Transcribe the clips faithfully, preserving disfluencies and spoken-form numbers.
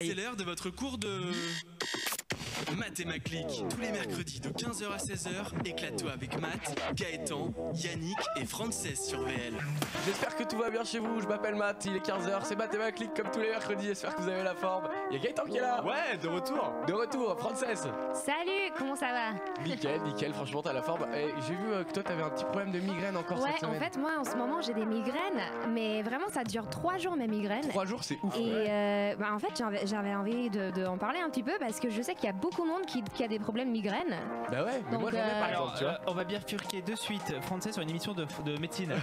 C'est l'heure de votre cours de Mathémaclic. Tous les mercredis de quinze heures à seize heures, éclate-toi avec Math, Gaëtan, Yannick et Frances sur V L. J'espère que tout va bien chez vous, je m'appelle Math, il est quinze heures, c'est Mathémaclic comme tous les mercredis, j'espère que vous avez la forme. Il y a Gaëtan qui est là. Ouais, de retour. De retour, Frances. Salut, comment ça va? Nickel, nickel, franchement t'as la forme. Et j'ai vu que toi t'avais un petit problème de migraine encore ouais, cette semaine. Ouais, en fait moi en ce moment j'ai des migraines, mais vraiment ça dure trois jours mes migraines. trois jours c'est ouf. Et ouais. euh, bah, en fait j'avais envie de, de en parler un petit peu parce que je sais qu'il y a beaucoup de monde qui, qui a des problèmes migraines. Bah ouais, mais donc moi j'en ai euh... par exemple, tu vois. On va bifurquer de suite, Frances sur une émission de, de médecine.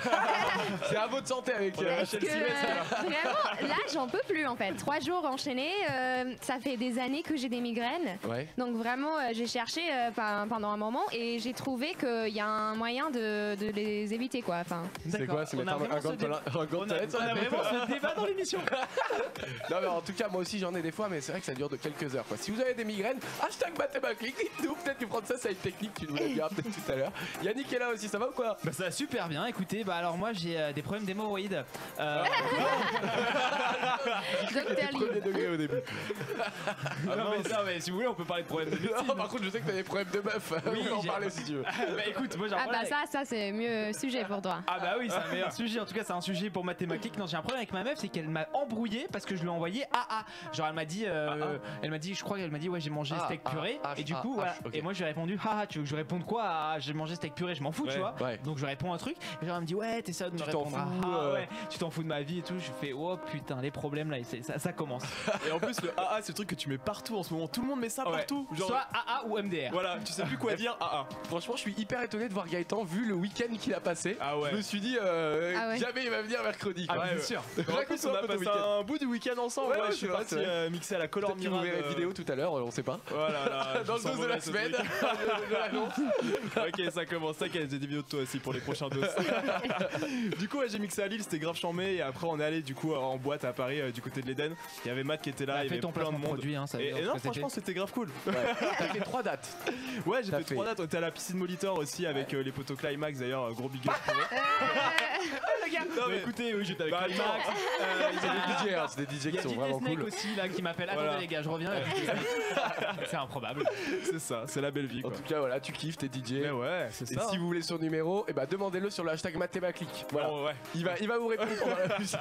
C'est à votre santé avec euh, Chelsea. Euh, vraiment, là j'en peux plus en fait. Trois jours enchaînés, euh, ça fait des années que j'ai des migraines. Ouais. Donc vraiment euh, j'ai cherché euh, pendant un moment et j'ai trouvé qu'il y a un moyen de, de les éviter quoi. Enfin, c'est quoi? C'est mettre un gant de la... On a, on a vraiment ce débat dans l'émission. Non mais en tout cas moi aussi j'en ai des fois mais c'est vrai que ça dure de quelques heures quoi. Si vous avez des migraines, hashtag Mathémaclic, dites-nous, peut-être que Frances a une technique, tu nous l'as bien peut-être tout à l'heure. Yannick est là aussi, ça va ou quoi? Bah ça va super bien, écoutez, bah alors moi j'ai euh, des problèmes d'hémorroïdes. Euh... Docteur Lille. Degré au début. Ah, non, non, mais, non mais si vous voulez on peut parler de problèmes de médecine. Non, par contre je sais que t'as des problèmes de meuf, oui, on peut en parler si tu veux. Bah écoute, moi j'ai un problème. Ah bah avec... ça, ça c'est mieux sujet pour toi. Ah bah oui, c'est un meilleur sujet, en tout cas c'est un sujet pour Mathémaclic. Non j'ai un problème avec ma meuf, c'est qu'elle m'a embrouillé parce que je lui ai envoyé A A. Genre elle m'a dit, euh, ah, ah. elle m'a dit, je crois qu'elle m'a dit ouais j'ai mangé steak purée ah, ah, et du ah, coup ah, voilà. Okay. Et moi j'ai répondu ah tu veux que je réponde quoi ah, j'ai mangé steak purée je m'en fous ouais, tu vois ouais. Donc je réponds un truc et genre elle me dit ouais t'es ça de me répondre fous, ah, euh... ouais, tu t'en fous de ma vie et tout, je fais oh putain les problèmes là ça, ça commence. Et en plus le A A c'est le truc que tu mets partout en ce moment, tout le monde met ça ouais. Partout genre... soit A A ou M D R voilà tu sais plus quoi dire A A. Franchement je suis hyper étonné de voir Gaëtan vu le week-end qu'il a passé ah ouais. Je me suis dit euh, ah ouais. Jamais il va venir mercredi quoi. Ah bien sûr on a passé un bout du week-end ensemble je suis parti mixer à la color mirage vous verrez vidéo tout à l'heure on sait pas. Voilà, là, dans le dos de la semaine. Ok, ça commence. Ça, j'ai des vidéos de toi aussi pour les prochains dos. Du coup, ouais, j'ai mixé à Lille, c'était grave chambé. Et après, on est allé du coup en boîte à Paris, euh, du côté de l'Eden. Il y avait Matt qui était là. Il y avait plein de monde. Produit, hein, ça et, et non, franchement, c'était grave cool. Ouais. T'as fait trois dates. Ouais, j'ai fait, fait trois dates. On était à la piscine Molitor aussi avec ouais. euh, les potos Climax. D'ailleurs, gros big up. Non, mais écoutez, oui, j'étais avec Climax. C'est des D J qui sont vraiment cool. Il y a aussi là qui m'appelle. Attendez les gars, je reviens. C'est improbable. C'est ça, c'est la belle vie quoi. En tout cas voilà, tu kiffes, t'es D J. Mais ouais, c'est ça. Et si vous voulez son numéro, et bah demandez-le sur le hashtag Mathémaclic. Voilà. Oh, ouais. il, va, il va vous répondre dans la musique.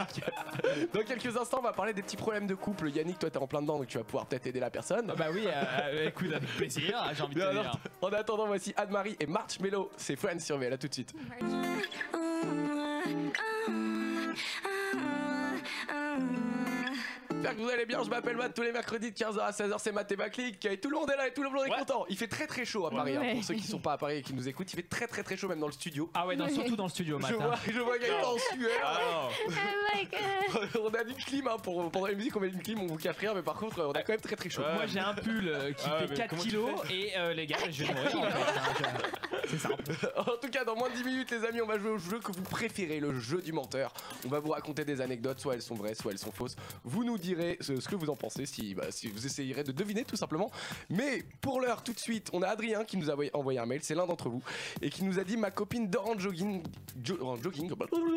Dans quelques instants, on va parler des petits problèmes de couple. Yannick, toi t'es en plein dedans donc tu vas pouvoir peut-être aider la personne. Bah oui, euh, écoute avec plaisir, j'ai envie de te dire. En attendant, voici Anne-Marie et Marshmello, c'est Friends sur V L, à tout de suite. J'espère que vous allez bien, je m'appelle Matt, tous les mercredis de quinze heures à seize heures c'est Mathémaclic et tout le monde est là et tout le monde est ouais. Content. Il fait très très chaud à Paris, ouais. Hein, pour ceux qui sont pas à Paris et qui nous écoutent, il fait très très très chaud même dans le studio. Ah ouais, dans, ouais. Surtout dans le studio Matt. Je vois, je vois Gaëtan en sueur. Oh on a du clim hein, pour, pendant les musiques on met une clim, on vous casse rien mais par contre on a quand même très très chaud. Ouais. Moi j'ai un pull euh, qui ah, fait quatre kilos et euh, les gars je vais mourir en fait. C'est ça. En tout cas dans moins de dix minutes les amis on va jouer au jeu que vous préférez, le jeu du menteur. On va vous raconter des anecdotes, soit elles sont vraies, soit elles sont fausses. Vous nous direz ce que vous en pensez si, bah, si vous essayerez de deviner tout simplement. Mais pour l'heure tout de suite on a Adrien qui nous a envoyé un mail, c'est l'un d'entre vous et qui nous a dit ma copine dort en jogging jo, en jogging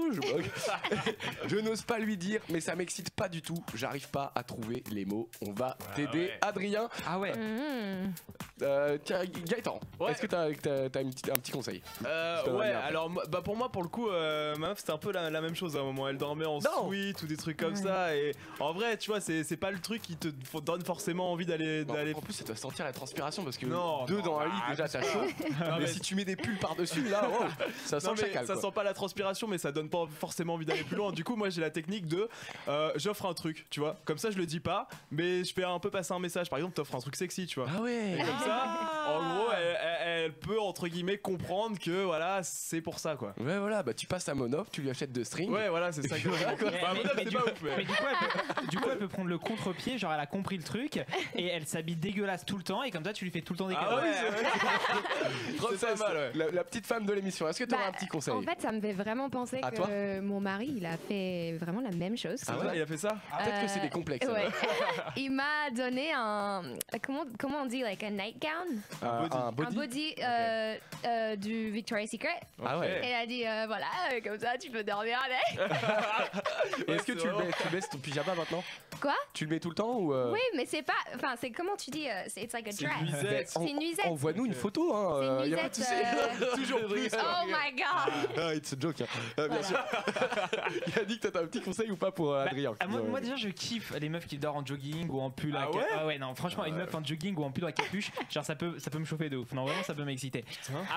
je, je n'ose pas lui dire mais ça m'excite pas du tout, j'arrive pas à trouver les mots, on va ah t'aider ouais. Adrien. Ah ouais mmh. euh, tiens, Gaëtan ouais. Est-ce que t'as as, as un petit conseil euh, ouais alors bah, pour moi pour le coup euh, ma meuf c'était un peu la, la même chose à un moment, elle dormait en non. Suite ou des trucs comme mmh. Ça et en vrai tu tu vois c'est pas le truc qui te donne forcément envie d'aller d'aller en plus ça doit sentir la transpiration parce que non, deux non, dans un lit ah, déjà ça chaud mais, mais si tu mets des pulls par dessus là wow, ça sent non, le chacal, ça quoi. Sent pas la transpiration mais ça donne pas forcément envie d'aller plus loin. Du coup moi j'ai la technique de euh, j'offre un truc tu vois comme ça je le dis pas mais je fais un peu passer un message par exemple t'offres un truc sexy tu vois ah ouais et comme ah ça en gros elle, elle, elle peut entre guillemets comprendre que voilà c'est pour ça quoi ouais voilà bah tu passes à Monop tu lui achètes deux strings ouais voilà c'est ça que du coup peut prendre le contre-pied, genre elle a compris le truc et elle s'habille dégueulasse tout le temps et comme ça tu lui fais tout le temps des cadeaux. Ah oui, c'est pas mal, ouais. la, la petite femme de l'émission, est-ce que tu aurais bah, un petit conseil? En fait ça me fait vraiment penser à que toi mon mari il a fait vraiment la même chose. Ah ouais, il a fait ça ah, peut-être euh, que c'est des complexes. Ouais. Il m'a donné un, comment, comment on dit, like a nightgown, euh, un, body. un body. Un body euh, okay. euh, du Victoria's Secret. Ah ouais. Elle a dit euh, voilà, euh, comme ça tu peux dormir avec. Est-ce que tu le mets, tu baisses ton pyjama maintenant? Quoi? Tu le mets tout le temps ou euh... Oui, mais c'est pas. Enfin, c'est comment tu dis uh, it's like a dress. C'est une nuisette. Envoie-nous une photo. Hein, c'est une nuisette. Euh... Toujours plus. Oh my god. Ah, it's a joke. Hein. Euh, bien voilà. sûr. Yannick, t'as un petit conseil ou pas pour euh, bah, Adrien? Ah, moi, moi, déjà, je kiffe les meufs qui dorment en jogging ou en pull. Ah, à ouais, ah ouais, non, franchement, ah, une meuf en jogging ou en pull à capuche, genre ça peut, ça peut me chauffer de ouf. Non, vraiment, ça peut m'exciter.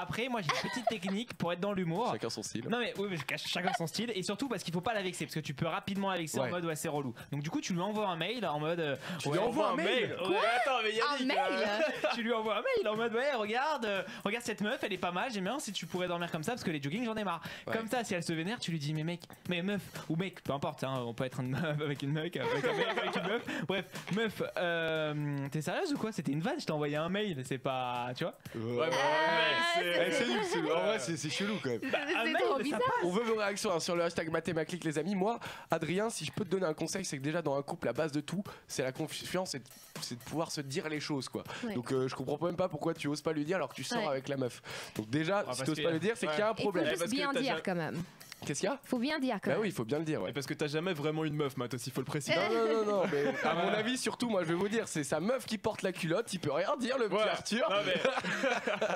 Après, moi, j'ai une petite technique pour être dans l'humour. Chacun son style. Non, mais oui, mais chacun son style. Et surtout parce qu'il faut pas la vexer, parce que tu peux rapidement la vexer ouais. en mode ouais, c'est relou. Donc, du coup, tu lui envoies un mail en mode. Euh, tu ouais, lui envoies un mail. Quoi? Ouais, attends, mais Yannick, un mail euh, tu lui envoies un mail en mode ouais, regarde, euh, regarde cette meuf, elle est pas mal. J'aime bien si tu pourrais dormir comme ça parce que les jogging, j'en ai marre. Ouais. Comme ça, si elle se vénère, tu lui dis mais mec, mais meuf, ou mec, peu importe, hein, on peut être une meuf avec une meuf, avec un mec, avec une meuf. Bref, meuf, euh, t'es sérieuse ou quoi? C'était une vanne, je t'ai envoyé un mail, c'est pas. Tu vois? Ouais, bah, ah, ouais, c'est nul, c'est en vrai, c'est chelou quand même. Bah, un mail, trop bizarre. On veut vos réactions hein, sur le hashtag Mathémaclic, les amis. Moi, Adrien, si je peux te donner un conseil, c'est que déjà dans un couple, la base de tout, c'est la confiance et c'est de pouvoir se dire les choses quoi. Ouais. Donc euh, je comprends même pas pourquoi tu oses pas lui dire alors que tu sors ouais. avec la meuf. Donc déjà, ah, si tu oses que... pas lui dire, c'est ouais. qu'il y a un problème. Il faut juste bien dire quand même. Qu'est-ce qu'il y a? Faut bien dire quand même. Bah oui, il faut bien le dire. Ouais. Parce que t'as jamais vraiment une meuf, Matt, aussi, faut le préciser. Non, non, non, non, mais à mon avis, surtout, moi, je vais vous dire, c'est sa meuf qui porte la culotte, il peut rien dire, le ouais. petit Arthur. Non, mais...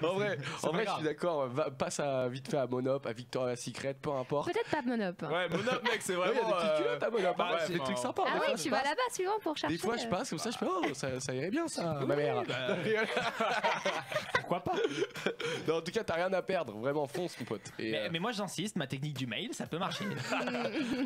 non, en vrai, en vrai je suis d'accord, passe à, vite fait à Monop, à Victoria's Secret, peu importe. Peut-être pas Monop. Hein. Ouais, Monop, mec, c'est vraiment. Il y a des petites culottes à Monop, ah, ouais, c'est des trucs sympas. Ah oui, tu vas là-bas souvent pour chercher. Des fois, je passe, comme ça, je fais, oh, ça, ça irait bien, ça, oui, ma mère. Bah... Pourquoi pas? Non, en tout cas, t'as rien à perdre, vraiment, fonce, mon pote. Moi j'insiste, ma technique du mail, ça peut marcher.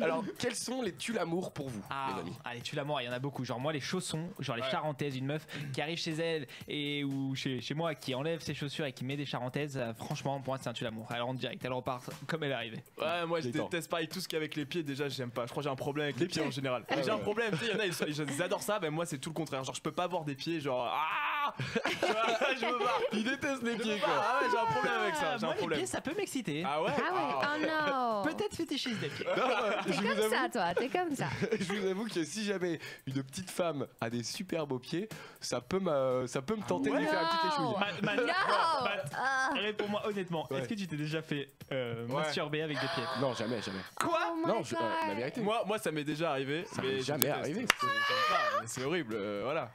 Alors, quels sont les tue l'amour pour vous, ah, les amis? Ah, les tue l'amour, il y en a beaucoup. Genre moi les chaussons, genre les ouais. charentaises, une meuf qui arrive chez elle et ou chez, chez moi qui enlève ses chaussures et qui met des charentaises, franchement pour moi c'est un tue l'amour. Elle rentre direct, elle repart comme elle est arrivée. Ouais, moi je déteste pareil tout ce qui est avec les pieds, déjà j'aime pas. Je crois que j'ai un problème avec les pieds en général. Ah, j'ai ouais. un problème, il y en a ils adorent ça, mais ben, moi c'est tout le contraire. Genre je peux pas avoir des pieds, genre ah je me barre. Ils détestent les pieds quoi. Ah ouais, j'ai un problème avec ça, j'ai un problème. Les pieds, ça peut m'exciter. Ah ouais. Ah ouais, oh, oh non. Peut-être fétichiste des pieds. T'es comme avoue... ça toi, t'es comme ça. Je vous avoue que si jamais une petite femme a des super beaux pieds, ça peut me, ça peut me tenter ah ouais. de lui faire no. un petit échouille. Matt, Matt, ah. réponds-moi honnêtement, ouais. est-ce que tu t'es déjà fait euh, ouais. masturber avec des pieds? Non, jamais, jamais. Quoi? Oh non, je, euh, la vérité. Moi, moi ça m'est déjà arrivé. Ça m'est jamais arrivé. C'est horrible, euh, voilà.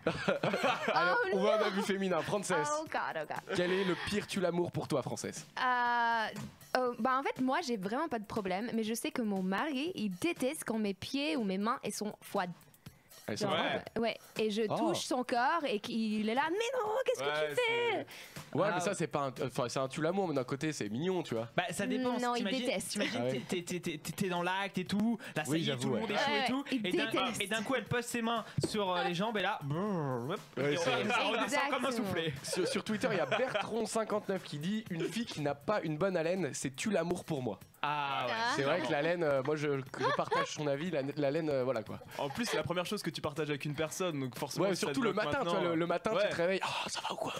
Alors, oh, on va à un abus féminin, Frances. Oh god, oh god. Quel est le pire tue l'amour pour toi, Frances? Euh... Euh, bah en fait moi j'ai vraiment pas de problème, mais je sais que mon mari il déteste quand mes pieds ou mes mains elles sont froides. Elles sont froides. Ouais, et je touche oh. son corps et qu'il est là mais non qu'est-ce ouais, que tu fais? Ouais ah, mais ça c'est pas un, enfin c'est un tue l'amour mais d'un côté c'est mignon tu vois. Bah ça dépend. Non il déteste. T'imagines t'es dans l'acte et tout, là ça oui, y est tout le ouais. monde est chaud ouais, et tout et d'un coup elle pose ses mains sur euh, les jambes et là brrr, hop, ouais, et on, on redescend comme un soufflé. Sur, sur Twitter il y a Bertrand cinquante-neuf qui dit une fille qui n'a pas une bonne haleine c'est tue l'amour pour moi. Ah ouais. C'est vrai que la laine, euh, moi je, je partage son avis, la, la laine, euh, voilà quoi. En plus, c'est la première chose que tu partages avec une personne, donc forcément. Ouais, surtout le matin, toi, le, le matin, ouais. tu te réveilles, ah oh, ça va ou quoi?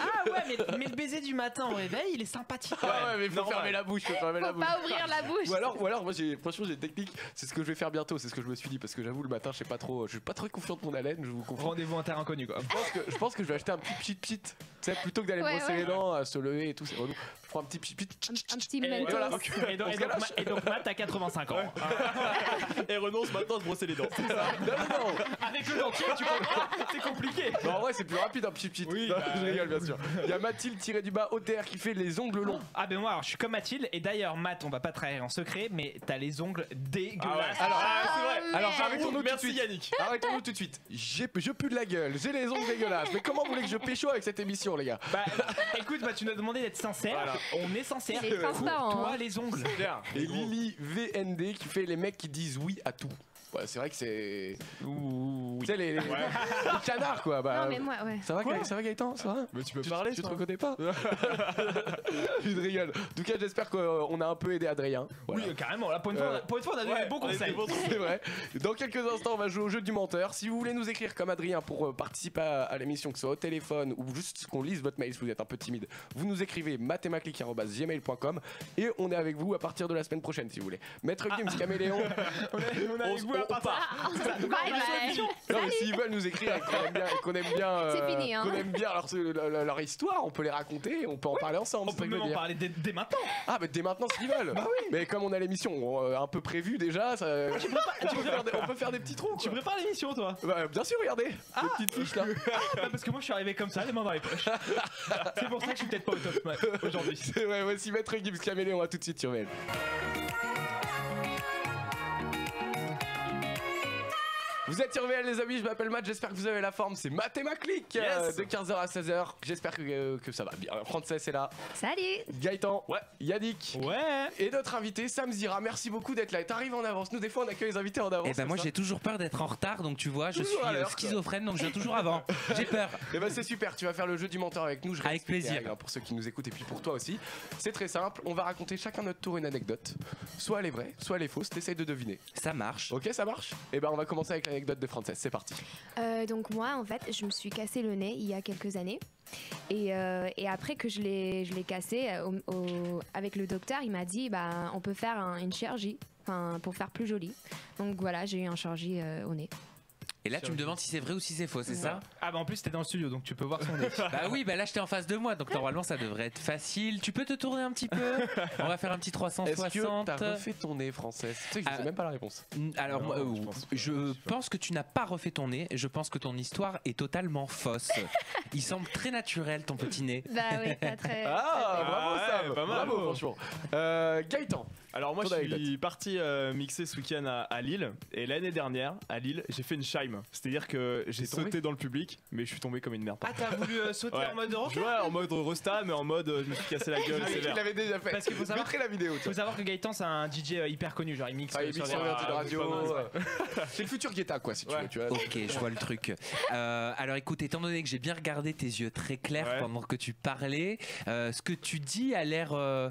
Ah ouais, mais, mais le baiser du matin au réveil, il est sympathique. Ouais, ah ouais mais faut normal. fermer la bouche, faut fermer faut la bouche. Pas ouvrir la bouche. Ou alors, ou alors moi j'ai, franchement, j'ai une technique, c'est ce que je vais faire bientôt, c'est ce que je me suis dit, parce que j'avoue, le matin, je sais pas trop, je suis pas très confiant de mon haleine, je vous comprends. Rendez-vous en terre inconnue quoi. Je pense que je, pense que je vais acheter un petit pchit pchit, tu sais, plutôt que d'aller ouais, brosser ouais. les dents, à se lever et tout, c'est relou. Prends un petit pchit. Un, un petit et, voilà. donc, et, donc, et, donc, et donc Matt a quatre-vingt-cinq ans ouais. ah. et renonce maintenant à se brosser les dents. Ça. Non, non. Avec le dentier tu comprends, c'est compliqué. Non, en vrai c'est plus rapide un petit petit. Oui, non, bah, je rigole bien sûr. Il y a Mathilde tiré du bas O T R qui fait les ongles longs. Ah ben moi alors, je suis comme Mathilde et d'ailleurs Matt on va pas trahir en secret mais t'as les ongles dégueulasses. Ah ouais. Alors ah, c'est vrai. Oh, alors arrêtons-nous tout de suite Yannick. Arrêtons-nous tout de suite. J'ai je pue de la gueule, j'ai les ongles dégueulasses. Mais comment vous voulez que je pécho avec cette émission les gars? Bah écoute bah, tu nous as demandé d'être sincère. Voilà. On est sincère, coupe-toi les ongles. Et Lily V N D qui fait les mecs qui disent oui à tout. Ouais, c'est vrai que c'est. Ouh. Tu sais, les, les, ouais. les canards quoi. Bah, non, mais moi, ouais. Ça va, quoi ça va Gaëtan ça va? Mais tu peux tu, parler, tu te reconnais pas? Tu te rigoles. En tout cas, j'espère qu'on a un peu aidé Adrien. Voilà. Oui, carrément. Là, pour une fois, euh, on a donné ouais, des bons conseils. C'est vrai. Dans quelques instants, on va jouer au jeu du menteur. Si vous voulez nous écrire comme Adrien pour euh, participer à, à l'émission, que ce soit au téléphone ou juste qu'on lise votre mail si vous êtes un peu timide, vous nous écrivez mathémaclic arobase gmail point com et on est avec vous à partir de la semaine prochaine si vous voulez. Maître Gims, ah. Caméléon. On est, on est avec vous. veulent pas. S'ils veulent nous écrire et qu'on aime bien, qu'on aime bien, euh, fini, hein. qu'on aime bien leur, leur, leur histoire, on peut les raconter, on peut en oui. parler ensemble. On peut même en parler dès, dès maintenant. Ah, mais dès maintenant, ce qu'ils veulent. Bah oui. Mais comme on a l'émission euh, un peu prévue déjà, ça... tu prépares, tu peux faire des, on peut faire des petits trous. Quoi. Tu prépares l'émission, toi? Bah, bien sûr, regardez. Ah, les petites fiches là. Ah, parce que moi, je suis arrivé comme ça, les mains dans les poches. C'est pour ça que je suis peut-être pas au top aujourd'hui. C'est vrai, voici Maître Gibbs Caméléon, on va tout de suite sur V L. Vous êtes sur V L les amis, je m'appelle Matt, j'espère que vous avez la forme, c'est Mathémaclic yes. euh, de quinze heures à seize heures, j'espère que, euh, que ça va bien. Frances est là. Salut. Gaëtan. Ouais. Yannick. Ouais. Et notre invité Sam Zirah, merci beaucoup d'être là. Et t'arrives en avance, nous des fois on accueille les invités en avance. Et ben bah moi j'ai toujours peur d'être en retard, donc tu vois, je toujours suis euh, schizophrène, donc je viens toujours avant. J'ai peur. Et ben bah c'est super, tu vas faire le jeu du menteur avec nous. Je avec plaisir. Règles, hein, pour ceux qui nous écoutent et puis pour toi aussi. C'est très simple, on va raconter chacun notre tour une anecdote. Soit elle est vraie, soit elle est fausse, t'essayes de deviner. Ça marche. Ok, ça marche. Et ben bah on va commencer avec la anecdote de Frances, c'est parti. Euh, donc moi en fait je me suis cassé le nez il y a quelques années et, euh, et après que je l'ai je l'ai cassé euh, au, au, avec le docteur il m'a dit bah on peut faire un, une chirurgie pour faire plus joli, donc voilà j'ai eu un chirurgie euh, au nez. Et là, tu me demandes si c'est vrai ou si c'est faux, c'est ouais. ça? Ah bah en plus, t'es dans le studio, donc tu peux voir son nez. Bah oui, bah là, j'étais en face de moi, donc normalement, ça devrait être facile. Tu peux te tourner un petit peu? On va faire un petit trois cent soixante. Est-ce que t'as refait ton nez, Frances? Tu sais que je ah, sais même pas la réponse. Alors, non, euh, je pense, pas, je je pense que tu n'as pas refait ton nez. Je pense que ton histoire est totalement fausse. Il semble très naturel, ton petit nez. Bah oui, t'as très... Ah, bravo, ah, Sam ouais, pas mal. Bravo, franchement. Euh, Gaëtan. Alors moi, je suis parti euh, mixer ce week-end à, à Lille. Et l'année dernière, à Lille, j'ai fait une chime. C'est-à-dire que j'ai sauté dans le public, mais je suis tombé comme une merde. Ah, t'as voulu euh, sauter ouais. en mode rosta? Ouais, en mode rosta, mais en mode euh, je me suis cassé la gueule. Je l'avais déjà fait. Parce que faut savoir, la vidéo, faut savoir que Gaëtan, c'est un D J euh, hyper connu, genre il mixe ah, euh, sur les ah, radios. Ouais. C'est le futur Guetta, quoi, si ouais. tu veux. Tu vois. Ok, je vois le truc. Euh, alors écoute, étant donné que j'ai bien regardé tes yeux très clairs ouais. pendant que tu parlais, euh, ce que tu dis a l'air euh,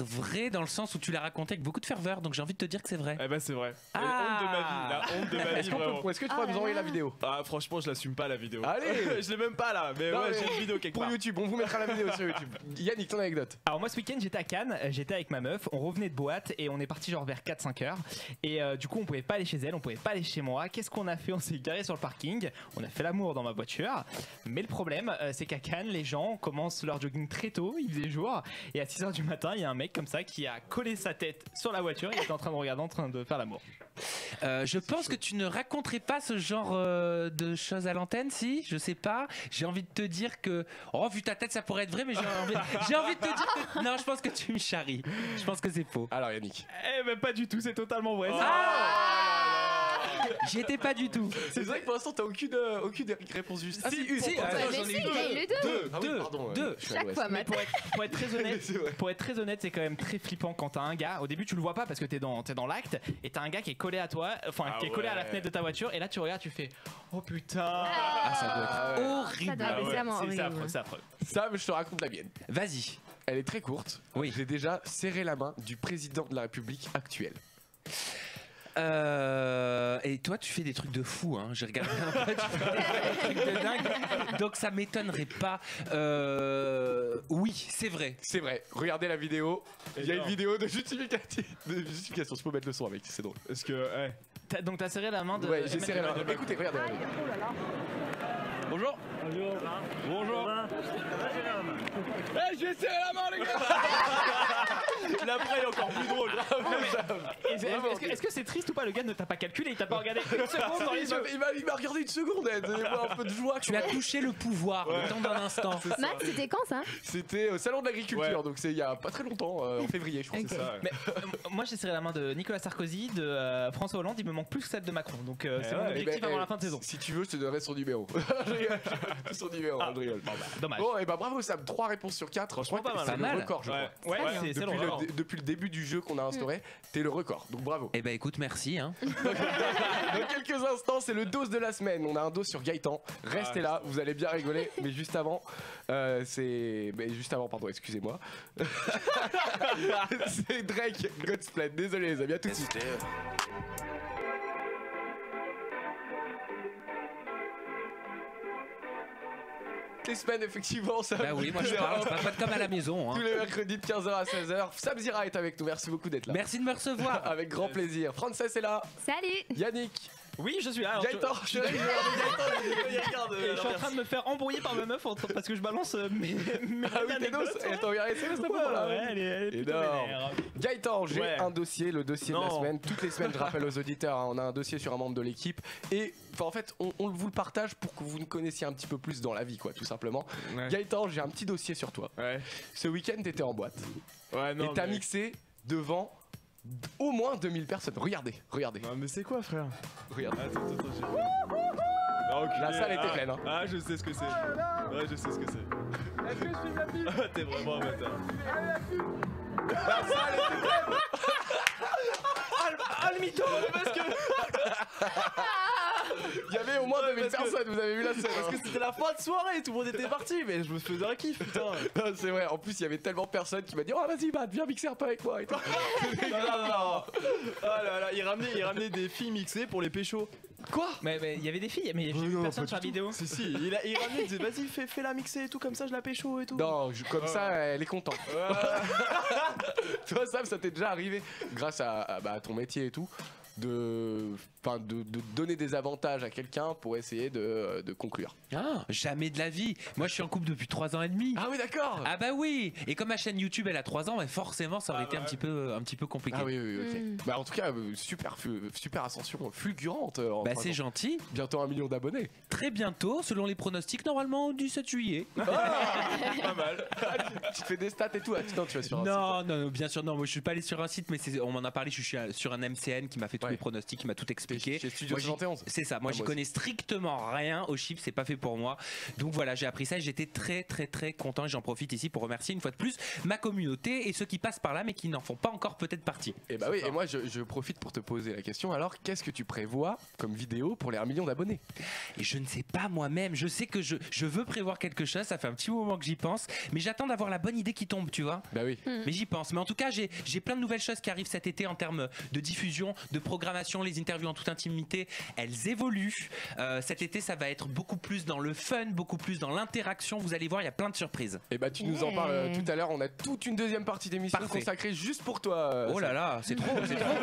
vrai dans le sens où tu l'as raconté avec beaucoup de ferveur, donc j'ai envie de te dire que c'est vrai. Eh ben, c'est vrai. Ah. La honte de ma vie, la honte de ma vie. Est-ce que tu nous envoyer la vidéo? Ah franchement je l'assume pas la vidéo. Allez. Je l'ai même pas là. Mais non, ouais mais... j'ai une vidéo quelque part. Pour YouTube, on vous mettra la vidéo sur YouTube. Yannick, ton anecdote? Alors moi ce week-end j'étais à Cannes, j'étais avec ma meuf, on revenait de boîte et on est parti genre vers quatre cinq heures. Et euh, du coup on pouvait pas aller chez elle, on pouvait pas aller chez moi. Qu'est-ce qu'on a fait? On s'est garé sur le parking, on a fait l'amour dans ma voiture. Mais le problème euh, c'est qu'à Cannes les gens commencent leur jogging très tôt, il faisait jour. Et à six heures du matin il y a un mec comme ça qui a collé sa tête sur la voiture, il était en train de regarder en train de faire l'amour. Euh, je pense chaud. que tu ne raconterais pas ce genre euh, de choses à l'antenne, si? Je sais pas. J'ai envie de te dire que... Oh, vu ta tête, ça pourrait être vrai, mais j'ai envie... envie de te dire que... Non, je pense que tu me charries. Je pense que c'est faux. Alors, Yannick? Eh ben, pas du tout, c'est totalement vrai. Oh ah J'y étais pas du tout. C'est vrai que pour l'instant t'as aucune, euh, aucune réponse juste. Ah si, si, si, ah, j'en ai eu deux. Deux, pardon. Deux. Chaque fois, mais pour être, pour être très honnête, pour être très honnête, c'est quand même très flippant quand t'as un gars. Au début tu le vois pas parce que t'es dans, t'es dans l'acte et t'as un gars qui est collé à toi, enfin ah qui est collé ouais. à la fenêtre de ta voiture et là tu regardes, tu fais oh putain. Ah, ah ça doit être ouais. horrible. Ça doit être ah ouais. C'est affreux, c'est affreux. Sam, je te raconte la mienne. Vas-y. Elle est très courte. Oui. J'ai déjà serré la main du président de la République actuelle. Euh, et toi tu fais des trucs de fou hein. J'ai regardé un peu, tu fais des trucs de dingue. Donc ça m'étonnerait pas. euh, Oui c'est vrai. C'est vrai, regardez la vidéo. Il y a une vidéo de justification. De justification, je peux mettre le son avec, c'est drôle. Parce que ouais as, donc t'as serré la main de... Ouais j'ai serré la main, écoutez regardez. Bonjour. Bonjour. Bonjour. Eh j'ai serré la main les gars. L'après est encore plus drôle. Est-ce que c'est -ce est triste ou pas? Le gars ne t'a pas calculé, il t'a pas regardé une seconde dans les yeux. Il m'a regardé une seconde, un peu de joie. Tu as touché le pouvoir ouais. le temps d'un instant. Matt, c'était quand ça? C'était au Salon de l'agriculture, ouais. donc c'est il y a pas très longtemps, euh, en février je crois. Okay. Ça, ouais. Mais, euh, moi j'ai serré la main de Nicolas Sarkozy, de euh, François Hollande, il me manque plus que celle de Macron. Donc euh, c'est ouais, mon objectif bah, avant euh, la fin de saison. Si tu veux je te donnerai son numéro. Son numéro, ah, rigole. Bon, bah, dommage. Bon, et bah bravo, Sam. Trois réponses sur quatre. Je crois que c'est le record, je crois. Ouais, ouais, ouais. C'est le record. Le, depuis le début du jeu qu'on a instauré, mmh. t'es le record. Donc bravo. Et bah écoute, merci. Hein. Dans quelques instants, c'est le dos de la semaine. On a un dos sur Gaëtan. Restez ah, là, vous allez bien rigoler. Mais juste avant, euh, c'est. Mais juste avant, pardon, excusez-moi. C'est Drake, Godsplain. Désolé, les amis, à tout de suite. toutes les semaines, effectivement. Ça bah oui, moi je parle, ça va pas comme à la maison. Hein. Tous les mercredis de quinze heures à seize heures. Sam Zirah est avec nous, merci beaucoup d'être là. Merci de me recevoir. Avec grand plaisir. Frances est là. Salut. Yannick. Oui, je suis là. Gaëtan, je suis en train de me faire embrouiller par ma meuf entre, parce que je balance mes, mes ah oui, anecdotes. Elle t'a envoyé un S M S là. Ouais, elle est, elle est plutôt vénère. Gaëtan, j'ai ouais. un dossier, le dossier non. de la semaine. Toutes les semaines, je rappelle aux auditeurs, hein, on a un dossier sur un membre de l'équipe. Et en fait, on, on vous le partage pour que vous nous connaissiez un petit peu plus dans la vie, quoi, tout simplement. Ouais. Gaëtan, j'ai un petit dossier sur toi. Ouais. Ce week-end, t'étais en boîte. Ouais, non, et t'as mais... mixé devant... au moins deux mille personnes. Regardez, regardez. Non, mais c'est quoi, frère? Regarde. Attends, attends, attends. Okay. La salle était pleine. Hein. Ah, je sais ce que c'est. Ouais, je sais ce que c'est. Est-ce que je suis la pub? Ah, t'es vraiment un bâtard. Allez, la pub. La salle était pleine. Ah, le mytho, parce que. Il y avait au moins deux mille personnes, vous avez vu la scène. Parce que c'était la fin de soirée, tout le monde était parti, mais je me faisais un kiff, putain. C'est vrai, en plus il y avait tellement de personnes qui m'ont dit oh vas-y, bah viens mixer un peu avec moi et tout. Non, non, non. Ah là là, il ramenait, il ramenait des filles mixées pour les pécho. Quoi? Mais il y avait des filles, mais j'ai vu personne sur la vidéo. Si, si, il, a, il ramenait, il disait vas-y, fais, fais la mixer et tout, comme ça je la pécho et tout. Non, je, comme euh. ça elle est contente. Euh. Toi, Sam, ça t'est déjà arrivé grâce à, à bah, ton métier et tout. De, de, de donner des avantages à quelqu'un pour essayer de, de conclure. Ah, jamais de la vie. Moi je suis en couple depuis trois ans et demi. Ah oui, d'accord. Ah bah oui. Et comme ma chaîne YouTube elle a trois ans, bah forcément ça aurait ah été ouais. un, petit peu, un petit peu compliqué. Ah oui, oui, ok. Mmh. Bah en tout cas, super, super ascension fulgurante. Bah c'est gentil. Bientôt un million d'abonnés. Très bientôt, selon les pronostics, normalement du sept juillet. Ah, pas mal. Ah, tu, tu fais des stats et tout. Ah, non, tu vas sur un non, site. Non, non, bien sûr, non. Moi je suis pas allé sur un site, mais on m'en a parlé. Je suis sur un M C N qui m'a fait tous ouais. les pronostics, qui m'a tout expliqué. C'est ça, moi ah, j'y connais strictement rien au chips, c'est pas fait pour moi. Donc voilà, j'ai appris ça et j'étais très très très content et j'en profite ici pour remercier une fois de plus ma communauté et ceux qui passent par là mais qui n'en font pas encore peut-être partie. Et bah oui, et moi je, je profite pour te poser la question, alors qu'est-ce que tu prévois comme vidéo pour les un million d'abonnés? Et je ne sais pas moi-même, je sais que je, je veux prévoir quelque chose, ça fait un petit moment que j'y pense, mais j'attends d'avoir la bonne idée qui tombe, tu vois. Bah oui. Mmh. Mais j'y pense, mais en tout cas j'ai plein de nouvelles choses qui arrivent cet été en termes de diffusion, de programmation, les interviews en toute intimité, elles évoluent. Euh, cet été, ça va être beaucoup plus dans le fun, beaucoup plus dans l'interaction. Vous allez voir, il y a plein de surprises. Et bah, tu yeah. nous en parles euh, tout à l'heure. On a toute une deuxième partie d'émission consacrée juste pour toi. Euh, oh là là, c'est trop, c'est trop.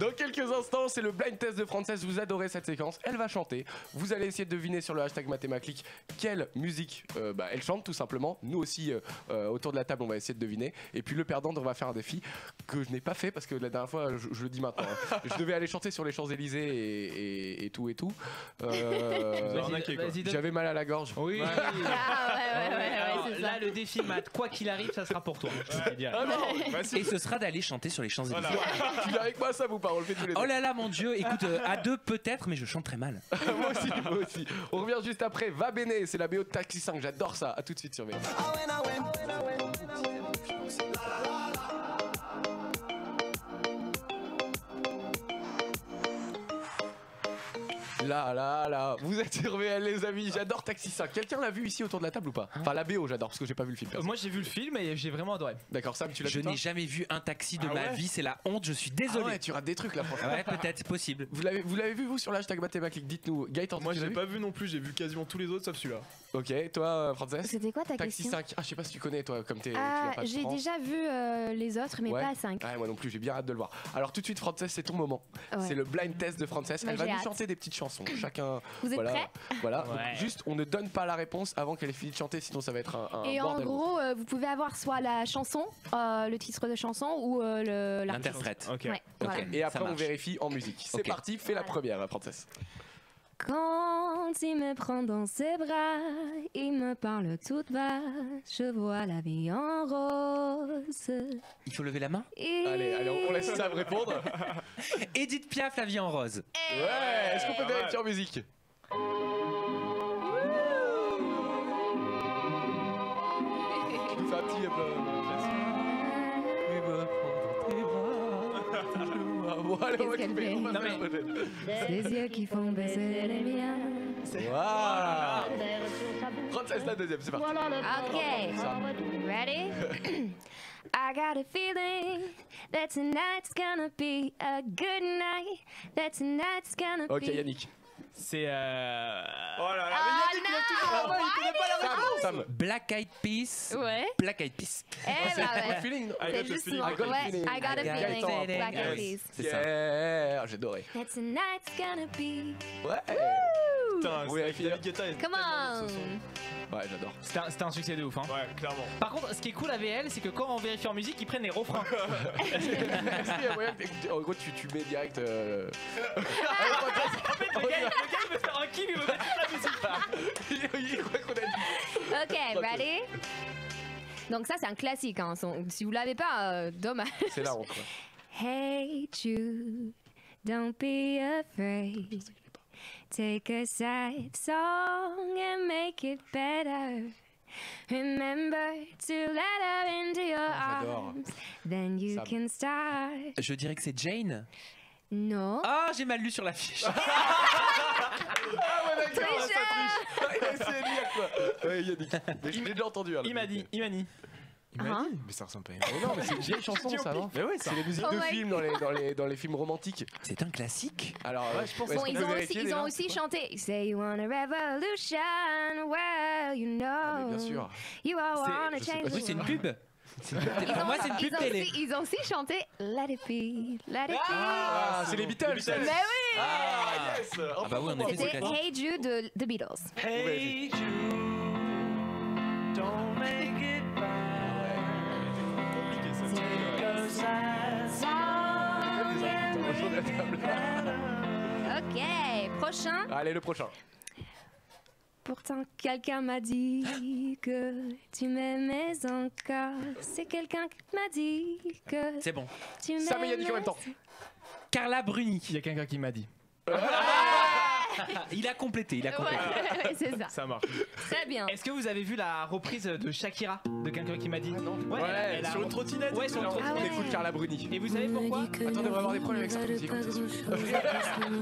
Dans quelques instants, c'est le blind test de Frances. Vous adorez cette séquence. Elle va chanter. Vous allez essayer de deviner sur le hashtag Mathémaclic quelle musique euh, bah, elle chante, tout simplement. Nous aussi, euh, euh, autour de la table, on va essayer de deviner. Et puis, le perdant, on va faire un défi que je n'ai pas fait parce que la dernière fois, je, je le dis maintenant. Je devais aller chanter sur les Champs-Élysées et, et, et tout et tout. Euh, J'avais mal à la gorge. Oui. Ah, ouais, ouais, ouais, ouais, ouais, là, ça. Le défi mat, quoi qu'il arrive, ça sera pour toi. Ouais. Ah, non, et ce sera d'aller chanter sur les Champs-Élysées. Voilà. Tu viens avec moi, ça vous parle, on le fait tous les deux. Oh là là, mon Dieu. Écoute, euh, à deux peut-être, mais je chante très mal. Moi aussi, moi aussi. On revient juste après. Va Béné, c'est la B O de Taxi cinq. J'adore ça. À tout de suite sur V L. Là, là, là, vous êtes sur V L, les amis, j'adore Taxi cinq. Quelqu'un l'a vu ici autour de la table ou pas? Enfin, la B O, j'adore parce que j'ai pas vu le film. Moi, j'ai vu le film et j'ai vraiment adoré. D'accord, Sam, tu l'as vu? Je n'ai jamais vu un taxi de ah ma ouais vie, c'est la honte, je suis désolé. Ah ouais, tu rates des trucs là, franchement. Ouais, peut-être, possible. Vous l'avez vu, vous, sur l'hashtag Mathémaclic? Dites-nous, Gaëtan. Moi, j'ai pas vu non plus, j'ai vu quasiment tous les autres sauf celui-là. Ok, toi, Frances? C'était quoi ta question? Taxi cinq. Ah, je sais pas si tu connais, toi, comme t'es. Ah, j'ai déjà vu euh, les autres, mais ouais. pas à cinq. Ah, moi non plus, j'ai bien hâte de le voir. Alors, tout de suite, Frances, c'est ton moment. Ouais. C'est le blind test de Frances. Elle va nous chanter des petites chansons. Chacun, vous êtes voilà, prêts? Voilà. Ouais. Juste, on ne donne pas la réponse avant qu'elle ait fini de chanter, sinon ça va être un, un Et bordel. En gros, euh, vous pouvez avoir soit la chanson, euh, le titre de chanson ou euh, l'interprète. Okay. Ouais, okay. Voilà. Et après, on vérifie en musique. C'est okay. parti, fais voilà. la première, Frances. Quand il me prend dans ses bras, il me parle toute bas, je vois la vie en rose. Il faut lever la main? Et... Allez, allez, on laisse Sam répondre. Edith Piaf, La vie en rose. Et... Ouais, est-ce qu'on peut vérifier en musique? Je vous fais un petit applause. Bon, allez, on va couper. Non, mais... Ses yeux qui font baisser les miens. Waouh! Frances, la deuxième, c'est parti. Ok. Ça. Ready? I got a feeling that tonight's gonna be a good night. That tonight's gonna be. Ok, Yannick. C'est euh... oh là là, mais Yannick, il a toujours la main, il connaît pas la réponse. Sam, Sam. Black Eyed Peas. Ouais. Black Eyed Peas. Eh bah ouais. Feeling. I got the feeling. I got a feeling. I got a feeling. Black Eyed Peas. C'est ça. Yeah, j'ai adoré. That tonight's gonna be. Ouais. Putain, c'est Gaëtan. Come on. Ouais, j'adore. C'était un, un succès de ouf, hein. Ouais, clairement. Par contre, ce qui est cool à V L, c'est que quand on vérifie en musique, ils prennent les refrains. En gros, tu, tu mets direct. Euh... en fait, le gars, le gars, il veut faire un kill, il veut mettre toute la musique. Il croit qu'on a dit. Ok, ready? Donc, ça, c'est un classique. Hein. Si vous l'avez pas, euh, dommage. C'est la honte. Hey, Jude, don't be afraid. Take a sad song and make it better. Remember to let her into your arms. Then you can start. Je dirais que c'est Jane. Non. Ah, j'ai mal lu sur la fiche. Ah ouais, d'accord, ça triche. Il a essayé de lire quoi. Ouais, Yannick. Je l'ai déjà entendu. Il m'a dit, il m'a dit. Il m'a dit, mais ça ressemble pas. Non, mais c'est une vieille chanson, ça, non? Mais ouais, c'est les musiques de films dans les, dans, les, dans les films romantiques. C'est un classique. Alors, ouais, je pense bon, ils ont aussi, ils ont aussi chanté Say you want a revolution, well, you know. Ah, mais bien sûr. You all want a change. Oui, c'est une pub. Pour moi, c'est une pub télé. Ils ont aussi chanté Let it be, Let it be. Ah, c'est les Beatles. Mais oui. Ah, yes. Ah, bah oui, on était sur classique. Hey Jude de The Beatles. Hey Jude, don't make it bad. Ok, prochain. Allez, le prochain. Pourtant, quelqu'un m'a dit que tu m'aimais encore. C'est quelqu'un qui m'a dit que. C'est bon. Tu m'aimais. Ça, mais il y a dit en même temps. Carla Bruni. Il y a quelqu'un qui m'a dit. Il a complété, il a complété. Ouais, c'est ça. Ça marche. Très bien. Est-ce que vous avez vu la reprise de Shakira de quelqu'un qui m'a dit? Non. Ouais, ouais, elle, elle sur une trottinette. Ouais, sur une trottinette. On écoute Carla Bruni. Et vous savez pourquoi? Attendez, on va avoir des problèmes avec ça.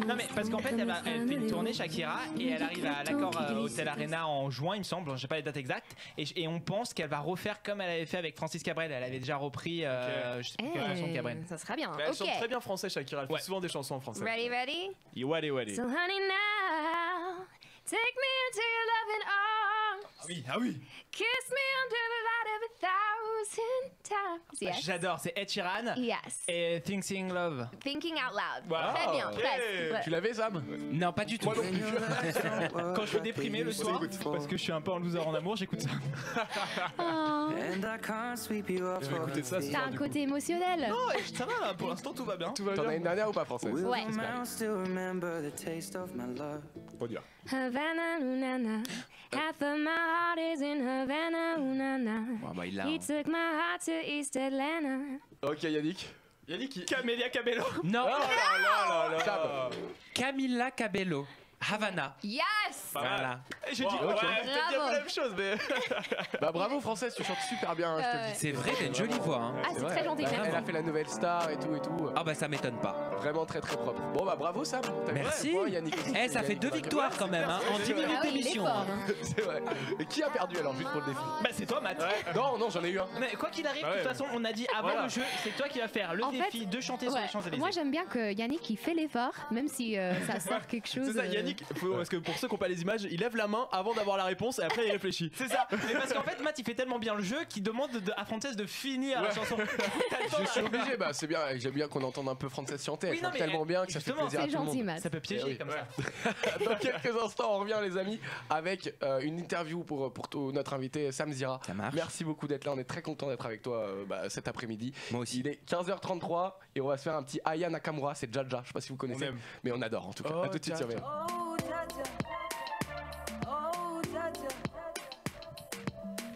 Non, mais parce qu'en fait, elle, a, elle fait une tournée Shakira et elle arrive à l'accord euh, Hotel Arena en juin, il me semble. Je sais pas les dates exactes. Et, et on pense qu'elle va refaire comme elle avait fait avec Frances Cabrel. Elle avait déjà repris, euh, okay. Je sais plus hey, quelle chanson Cabrel. Ça sera bien. Elle okay. chante très bien français, Shakira. Elle fait ouais. souvent des chansons en français. Ready, ready? You ready, ready. So, honey, now, take me into your loving arms. Ah oui, ah oui. Kiss me under the light of a thousand times. Yes. J'adore, c'est Ed Sheeran. Yes. Et Thinking Love. Thinking Out Loud. Wow. Très bien, okay. presque. Tu l'avais, Sam? Non, pas du tout. Moi non plus. Quand je suis déprimé le soir, parce que je suis un peu en loser en amour, j'écoute ça. Oh. Je vais écouter ça. T'as un côté coup. émotionnel. Non, et ça va, pour l'instant tout va bien. Tout va bien. T'en as une dernière ou pas, Française? Ouais. Faut dire. Havana, Lunana. Half of my heart is in Havana, Lunana. Oh, bah, il a, hein. He took my heart to East Atlanta. Ok, Yannick. Yannick, il... Camila Cabello. Non. Oh, là, là, là, là. Camila Cabello. Havana. Yes. Voilà. J'ai wow, dit, okay. ouais, c'était bien la même chose, mais. Bah bravo Française, tu chantes super bien. Hein, euh... C'est vrai, t'as une jolie voix. Hein. Ah c'est très gentil. Elle, elle a fait la nouvelle star et tout et tout. Ah bah ça m'étonne pas. Vraiment très très propre. Bon bah bravo Sam. Merci. Vrai, Yannick, eh ça Yannick, fait deux victoires quand même, hein, en dix minutes d'émission. C'est vrai. Et qui a perdu alors juste pour le défi? Bah c'est toi Matt. Ouais. Non non j'en ai eu un. Mais quoi qu'il arrive, de toute façon on a dit avant le jeu, c'est toi qui vas faire le défi de chanter sur les Champs-Élysées. Moi j'aime bien que Yannick il fait l'effort, même si ça sort quelque chose. Parce que pour ceux qui n'ont pas les images, il lève la main avant d'avoir la réponse et après il réfléchit. C'est ça. Mais parce qu'en fait, Matt il fait tellement bien le jeu qu'il demande de, à Frances de finir ouais. la chanson. Je suis obligé. Bah c'est bien. J'aime bien qu'on entende un peu Frances chanter. Elle oui, chante tellement bien que ça fait plaisir à tout le monde. Matt. Ça peut piéger oui. comme ouais. ça. Dans quelques instants, on revient les amis avec euh, une interview pour pour tout, notre invité Sam Zirah. Merci beaucoup d'être là. On est très content d'être avec toi euh, bah, cet après-midi. Moi aussi. Il est quinze heures trente-trois et on va se faire un petit Aya Nakamura. C'est Jaja. Je sais pas si vous connaissez, on mais on adore en tout cas. Oh, à tout de suite sur V L.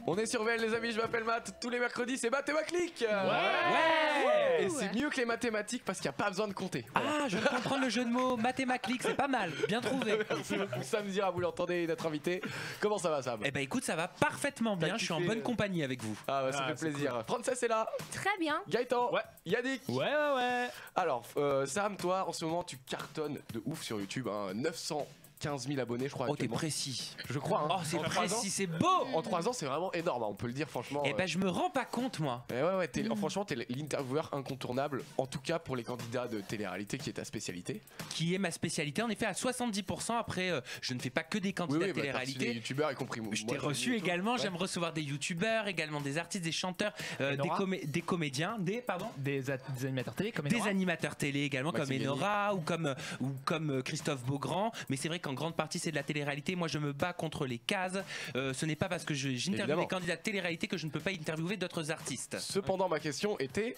On est sur V L les amis, je m'appelle Matt, tous les mercredis c'est Mathémaclic. Ouais, ouais. Et c'est mieux que les mathématiques parce qu'il n'y a pas besoin de compter. Voilà. Ah, je comprends le jeu de mots, Mathémaclic, c'est pas mal, bien trouvé. Merci beaucoup Sam Zirah, vous l'entendez, notre invité. Comment ça va Sam? Eh ben écoute, ça va parfaitement bien, je suis en bonne compagnie avec vous. Ah bah ça ah, fait plaisir. Cool. Frances est là. Très bien. Gaëtan. Ouais. Yannick. Ouais, ouais, ouais. Alors euh, Sam, toi en ce moment tu cartonnes de ouf sur YouTube, hein, 900 quinze mille abonnés, je crois. Oh, t'es précis. Je crois. Hein. Oh, c'est précis, c'est beau. En trois ans, c'est vraiment énorme, on peut le dire, franchement. Eh ben, je me rends pas compte, moi. Eh ouais, ouais, t'es, mmh. franchement, t'es l'intervieweur incontournable, en tout cas pour les candidats de télé-réalité, qui est ta spécialité. Qui est ma spécialité, en effet, à soixante-dix pour cent. Après, euh, je ne fais pas que des candidats oui, oui, bah, télé-réalité. Des youtubeurs, y compris moi. Je t'ai reçu également, ouais. j'aime recevoir des youtubeurs, également des artistes, des chanteurs, euh, des, comé des comédiens, des, pardon des, des animateurs télé, comme Enora. Des animateurs télé également, Maxime comme Enora ou comme, ou comme Christophe Beaugrand. Mais c'est vrai qu'en grande partie, c'est de la télé-réalité. Moi, je me bats contre les cases. Euh, ce n'est pas parce que j'interviewe des candidats de télé-réalité que je ne peux pas interviewer d'autres artistes. Cependant, ma question était...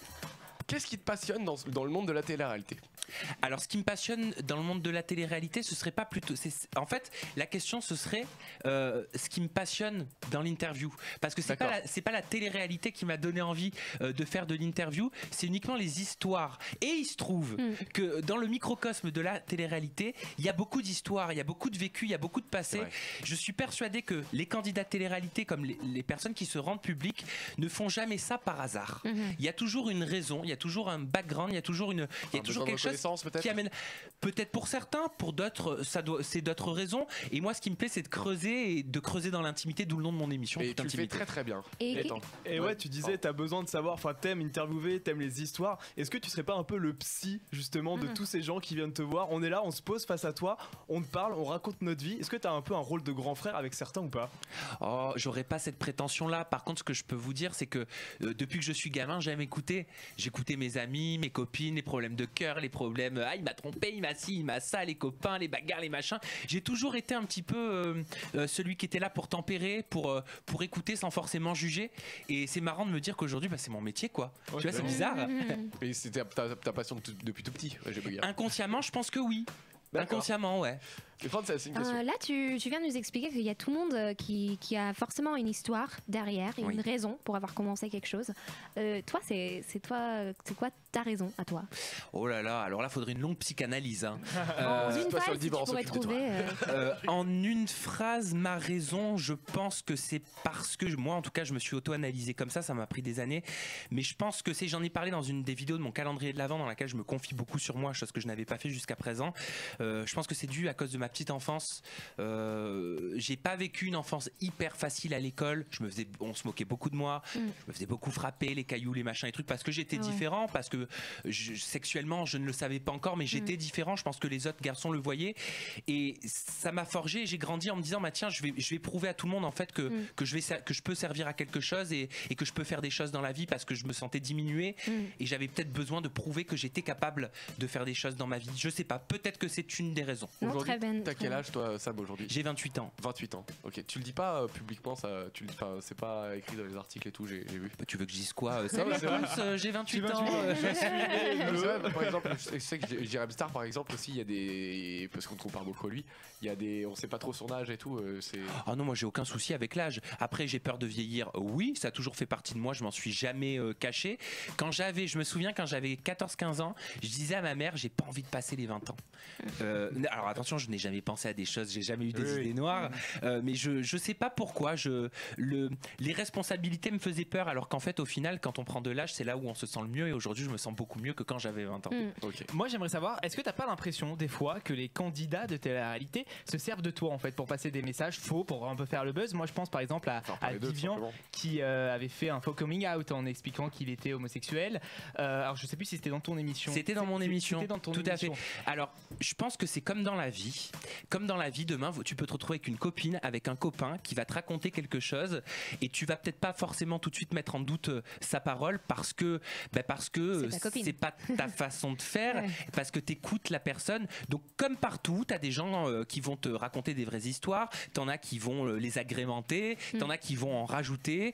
Qu'est-ce qui te passionne dans, dans le monde de la télé-réalité? Alors, ce qui me passionne dans le monde de la télé-réalité, ce serait pas plutôt... En fait, la question, ce serait euh, ce qui me passionne dans l'interview. Parce que c'est pas la, pas la télé-réalité qui m'a donné envie euh, de faire de l'interview, c'est uniquement les histoires. Et il se trouve mmh. que dans le microcosme de la télé-réalité, il y a beaucoup d'histoires, il y a beaucoup de vécu, il y a beaucoup de passé. Je suis persuadé que les candidats de télé-réalité, comme les, les personnes qui se rendent publiques, ne font jamais ça par hasard. Mmh. Il y a toujours une raison, il y a toujours un background, il y a toujours une, il y a toujours quelque chose qui amène. Peut-être pour certains, pour d'autres, ça doit, c'est d'autres raisons. Et moi, ce qui me plaît, c'est de creuser et de creuser dans l'intimité, d'où le nom de mon émission. Et tu le fais très très bien. Et, et, et ouais, ouais, tu disais, t'as besoin de savoir. Enfin, t'aimes interviewer, t'aimes les histoires. Est-ce que tu serais pas un peu le psy justement de mmh. tous ces gens qui viennent te voir? On est là, on se pose face à toi, on te parle, on raconte notre vie. Est-ce que t'as un peu un rôle de grand frère avec certains ou pas? Oh, j'aurais pas cette prétention-là. Par contre, ce que je peux vous dire, c'est que euh, depuis que je suis gamin, j'aime écouter. J'écoute mes amis, mes copines, les problèmes de cœur, les problèmes, ah il m'a trompé, il m'a ci, il m'a ça, les copains, les bagarres, les machins. J'ai toujours été un petit peu euh, celui qui était là pour tempérer, pour, euh, pour écouter sans forcément juger. Et c'est marrant de me dire qu'aujourd'hui, bah, c'est mon métier quoi. Ouais, tu vois, c'est bizarre. Et c'était ta, ta passion depuis tout petit, ouais, j'ai pas dire. Inconsciemment, je pense que oui. Inconsciemment, ouais. Euh, là, tu, tu viens de nous expliquer qu'il y a tout le monde qui, qui a forcément une histoire derrière, et oui. une raison pour avoir commencé quelque chose. Euh, toi, c'est toi, c'est quoi ta raison à toi? Oh là là, alors là, faudrait une longue psychanalyse. Hein. euh, en une phrase, si tu pourrais trouver. Euh... Euh, en une phrase, ma raison, je pense que c'est parce que moi, en tout cas, je me suis auto-analysé comme ça. Ça m'a pris des années, mais je pense que c'est. J'en ai parlé dans une des vidéos de mon calendrier de l'Avent, dans laquelle je me confie beaucoup sur moi, chose que je n'avais pas fait jusqu'à présent. Euh, je pense que c'est dû à cause de ma petite enfance. Euh, j'ai pas vécu une enfance hyper facile à l'école. Je me faisais, on se moquait beaucoup de moi. Mm. Je me faisais beaucoup frapper, les cailloux, les machins, les trucs, parce que j'étais ouais. différent, parce que je, sexuellement je ne le savais pas encore, mais j'étais mm. différent. Je pense que les autres garçons le voyaient, et ça m'a forgé. J'ai grandi en me disant, bah tiens, je vais, je vais prouver à tout le monde en fait que mm. que je vais, que je peux servir à quelque chose et, et que je peux faire des choses dans la vie, parce que je me sentais diminué mm. et j'avais peut-être besoin de prouver que j'étais capable de faire des choses dans ma vie. Je sais pas, peut-être que c'est une des raisons. Non, très bien. T'as quel âge toi, Sam, aujourd'hui? J'ai vingt-huit ans. vingt-huit ans, ok. Tu le dis pas euh, publiquement, ça, tu le dis pas, c'est pas écrit dans les articles et tout, j'ai vu. Bah, tu veux que je dise quoi euh, Sam? euh, J'ai vingt-huit ans. Euh, je suis vrai, par exemple, je sais que Jérém Star, par exemple, aussi, il y a des. Parce qu'on compare beaucoup à lui, il y a des. On sait pas trop son âge et tout. Euh, ah non, moi j'ai aucun souci avec l'âge. Après, j'ai peur de vieillir, oui, ça a toujours fait partie de moi, je m'en suis jamais euh, caché. Quand j'avais, je me souviens, quand j'avais quatorze quinze ans, je disais à ma mère, j'ai pas envie de passer les vingt ans. Euh, alors attention, je n'ai jamais pensé à des choses, j'ai jamais eu des oui. idées noires, euh, mais je je sais pas pourquoi je le les responsabilités me faisaient peur, alors qu'en fait au final quand on prend de l'âge, c'est là où on se sent le mieux, et aujourd'hui je me sens beaucoup mieux que quand j'avais vingt ans. Mm. Okay. Moi j'aimerais savoir, est-ce que t'as pas l'impression des fois que les candidats de télé-réalité se servent de toi en fait pour passer des messages faux, pour un peu faire le buzz? Moi je pense par exemple à, à deux, Vivian qui euh, avait fait un faux coming out en expliquant qu'il était homosexuel. Euh, alors je sais plus si c'était dans ton émission. C'était dans mon émission. Dans ton Tout émission. à fait. Alors je pense que c'est comme dans la vie. Comme dans la vie, demain, tu peux te retrouver avec une copine, avec un copain qui va te raconter quelque chose, et tu vas peut-être pas forcément tout de suite mettre en doute sa parole, parce que bah parce que c'est pas ta façon de faire, ouais. parce que t'écoutes la personne. Donc comme partout, t'as des gens euh, qui vont te raconter des vraies histoires, t'en as qui vont euh, les agrémenter, mm. t'en as qui vont en rajouter.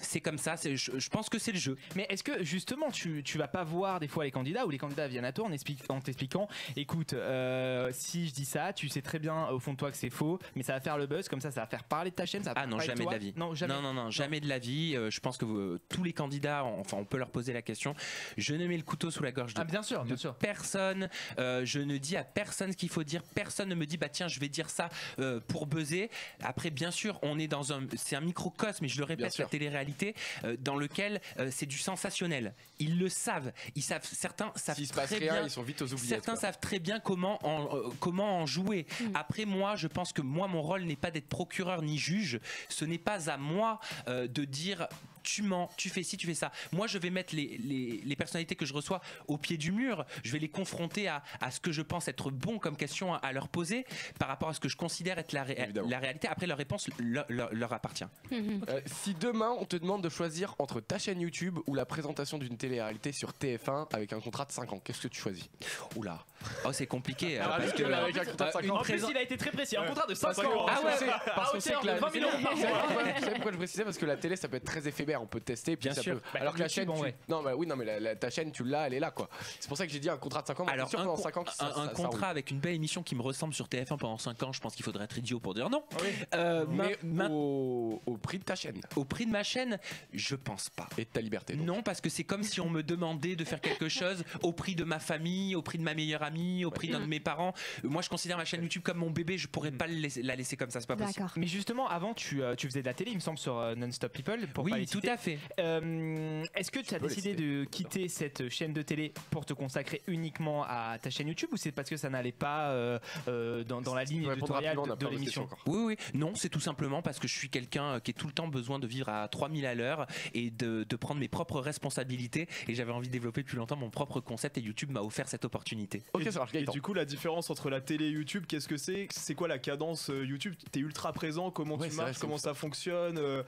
C'est comme ça, je, je pense que c'est le jeu. Mais est-ce que justement tu, tu vas pas voir des fois les candidats, ou les candidats viennent à toi en t'expliquant, écoute, euh, si je dis ça, tu sais très bien au fond de toi que c'est faux, mais ça va faire le buzz, comme ça ça va faire parler de ta chaîne, ça va Ah non, parler jamais de, de la vie. Non, jamais. Non, non, non, jamais non. de la vie. Euh, je pense que vous, tous les candidats, enfin on peut leur poser la question. Je ne mets le couteau sous la gorge de, ah, bien sûr, de bien sûr. personne. Euh, je ne dis à personne ce qu'il faut dire. Personne ne me dit, bah tiens, je vais dire ça euh, pour buzzer. Après, bien sûr, on est dans un, c'est un microcosme, et je le répète, la télé-réalité, euh, dans lequel euh, c'est du sensationnel. Ils le savent. Ils savent. Certains savent. S'il se passe rien, ils sont vite aux oubliettes. Certains savent très bien comment en, euh, comment en jouer. jouer. Mmh. Après, moi, je pense que moi, mon rôle n'est pas d'être procureur ni juge. Ce n'est pas à moi euh, de dire... tu mens, tu fais ci, tu fais ça. Moi, je vais mettre les, les, les personnalités que je reçois au pied du mur. Je vais les confronter à, à ce que je pense être bon comme question à, à leur poser par rapport à ce que je considère être la, ré la réalité. Après, leur réponse le, le, leur appartient. Mm-hmm. euh, si demain, on te demande de choisir entre ta chaîne YouTube ou la présentation d'une télé-réalité sur T F un avec un contrat de cinq ans, qu'est-ce que tu choisis? Oula, oh, c'est compliqué. euh, parce que, euh, avec un contrat de cinq ans. En plus, il a été très précis. Un contrat de cinq ans. Ah ouais, parce qu'on sait que la télé... Tu sais pourquoi je précisais? Parce que la télé, ça peut être très éphémère. On peut tester, et puis bien ça sûr. Peut... Bah, alors que la YouTube, chaîne, bon, tu... ouais. non, bah, oui, non, mais la, la, ta chaîne, tu l'as, elle est là, quoi. C'est pour ça que j'ai dit un contrat de cinq ans. Alors, sûr, un, pendant cinq ans, un, ça, un ça, contrat ça avec une belle émission qui me ressemble sur T F un pendant cinq ans, je pense qu'il faudrait être idiot pour dire non. Oui. Euh, mais ma... au... au prix de ta chaîne. Au prix de ma chaîne, je pense pas. Et de ta liberté. Donc. Non, parce que c'est comme si on me demandait de faire quelque chose au prix de ma famille, au prix de ma meilleure amie, au prix ouais. d'un de mes parents. Moi, je considère ma chaîne YouTube comme mon bébé. Je pourrais pas la laisser comme ça, c'est pas possible. Mais justement, avant, tu, euh, tu faisais de la télé, il me semble, sur euh, Non-Stop People. Pour oui. Tout à fait. Euh, Est-ce que tu as décidé de quitter cette chaîne de télé pour te consacrer uniquement à ta chaîne YouTube, ou c'est parce que ça n'allait pas euh, euh, dans, dans la ligne éditoriale de, de l'émission? Oui, oui. Non, c'est tout simplement parce que je suis quelqu'un qui a tout le temps besoin de vivre à trois mille à l'heure et de, de prendre mes propres responsabilités. Et j'avais envie de développer depuis longtemps mon propre concept et YouTube m'a offert cette opportunité. Ok, ça marche. Et du coup, la différence entre la télé et YouTube, qu'est-ce que c'est? C'est quoi la cadence YouTube? T'es ultra présent, comment ouais, tu marches, comment ça, ça fonctionne, euh,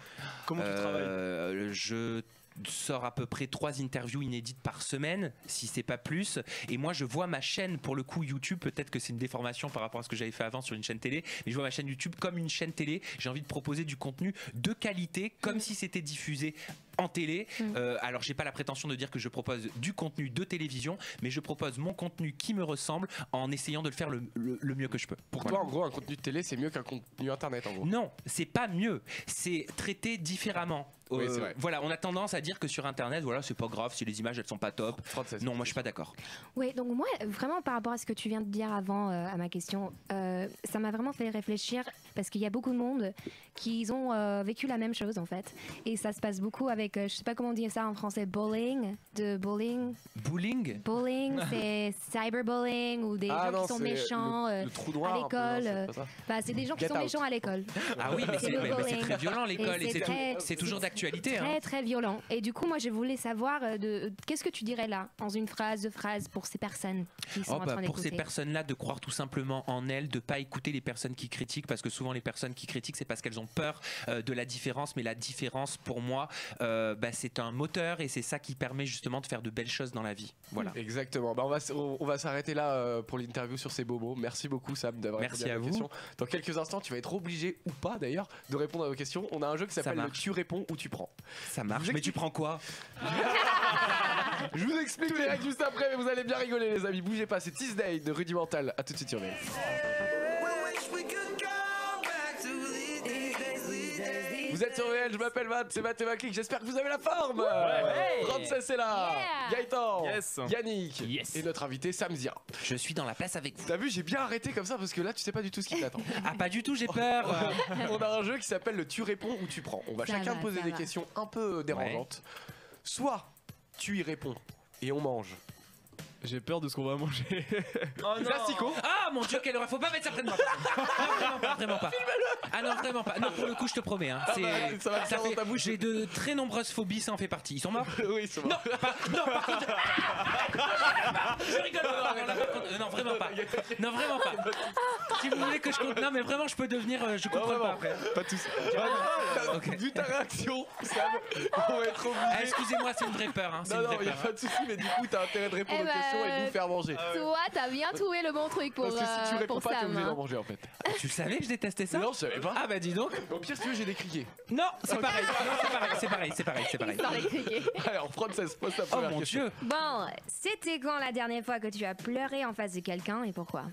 comment euh... tu travailles? Euh, je sors à peu près trois interviews inédites par semaine, si c'est pas plus, et moi je vois ma chaîne, pour le coup YouTube, peut-être que c'est une déformation par rapport à ce que j'avais fait avant sur une chaîne télé, mais je vois ma chaîne YouTube comme une chaîne télé. J'ai envie de proposer du contenu de qualité comme si c'était diffusé en télé. Mmh. Euh, alors j'ai pas la prétention de dire que je propose du contenu de télévision, mais je propose mon contenu qui me ressemble en essayant de le faire le, le, le mieux que je peux. Pour voilà. toi en gros un contenu de télé c'est mieux qu'un contenu internet en gros? Non, c'est pas mieux, c'est traité différemment. Euh, oui, c'est vrai. Voilà, on a tendance à dire que sur internet voilà c'est pas grave si les images elles sont pas top. Française, non moi je suis pas d'accord. Oui, donc moi vraiment par rapport à ce que tu viens de dire avant euh, à ma question, euh, ça m'a vraiment fait réfléchir parce qu'il y a beaucoup de monde qui ont euh, vécu la même chose en fait, et ça se passe beaucoup avec Euh, je sais pas comment on dit ça en français, bullying, de bullying. Bullying Bullying, c'est cyberbullying ou des ah gens non, qui sont méchants le, le trou droit à l'école. Euh, bah, c'est des gens Get qui sont out. méchants à l'école. Ah oui, mais c'est très violent l'école et c'est toujours d'actualité. C'est très, hein. très violent. Et du coup, moi, je voulais savoir de, de, qu'est-ce que tu dirais là, dans une phrase, deux phrases, pour ces personnes qui sont oh, en train bah, Pour ces personnes-là, de croire tout simplement en elles, de pas écouter les personnes qui critiquent, parce que souvent les personnes qui critiquent, c'est parce qu'elles ont peur euh, de la différence, mais la différence, pour moi, euh, Bah, c'est un moteur et c'est ça qui permet justement de faire de belles choses dans la vie. Voilà. Exactement. Bah, on va, on, on va s'arrêter là euh, pour l'interview sur ces beaux mots. Merci beaucoup Sam d'avoir répondu à, à vos questions. Dans quelques instants, tu vas être obligé ou pas d'ailleurs de répondre à vos questions. On a un jeu qui s'appelle le tu réponds ou tu prends. Ça marche. Mais tu prends quoi? Je vous explique les règles juste après, mais vous allez bien rigoler les amis. Bougez pas, c'est Tuesday de Rudimental. À tout de suite sur les. Vous êtes sur V L, je m'appelle Matt, c'est Mathémaclic, j'espère que vous avez la forme. Ouais, ouais. Frances est là, yeah. Gaëtan, yes. Yannick, yes. et notre invité Sam Zirah. Je suis dans la place avec vous. T'as vu, j'ai bien arrêté comme ça parce que là tu sais pas du tout ce qui t'attend. Ah pas du tout, j'ai peur. On a un jeu qui s'appelle le tu réponds ou tu prends. On va ça chacun va, poser des va. questions un peu dérangeantes. Ouais. Soit tu y réponds et on mange. J'ai peur de ce qu'on va manger. Oh non. Ah mon dieu, quelle horreur, faut pas mettre ça près de moi. Ah, vraiment pas, vraiment pas. Ah non, vraiment pas. Non, pour le coup, je te promets. Hein, c'est, ah bah, ça va ça fait... J'ai de très nombreuses phobies, ça en fait partie. Ils sont morts? Oui, ils sont morts. Non, pas... non par contre. Je rigole. Non, non, vraiment pas. Non, vraiment pas. Si vous voulez que je compte. Non, mais vraiment, je peux devenir. Je comprends pas après. Pas tout ça. Vu ta réaction, Sam, on va être obligé. Excusez-moi, c'est une vraie peur. Hein. Non, non, y'a pas de soucis, mais du coup, t'as intérêt de répondre aux questions. Et vous faire manger. Toi, t'as bien trouvé le bon truc pour Sam. Parce que si tu réponds pas, t'es obligé d'en manger en fait. Ah, tu savais que je détestais ça? Non, je savais pas. Ah bah dis donc. Au pire, si tu veux, j'ai des criquets. Non, c'est pareil, c'est pareil, c'est pareil, c'est pareil. Alors, Frances, pose ta première question. Oh mon dieu. Bon, c'était quand la dernière fois que tu as pleuré en face de quelqu'un et pourquoi?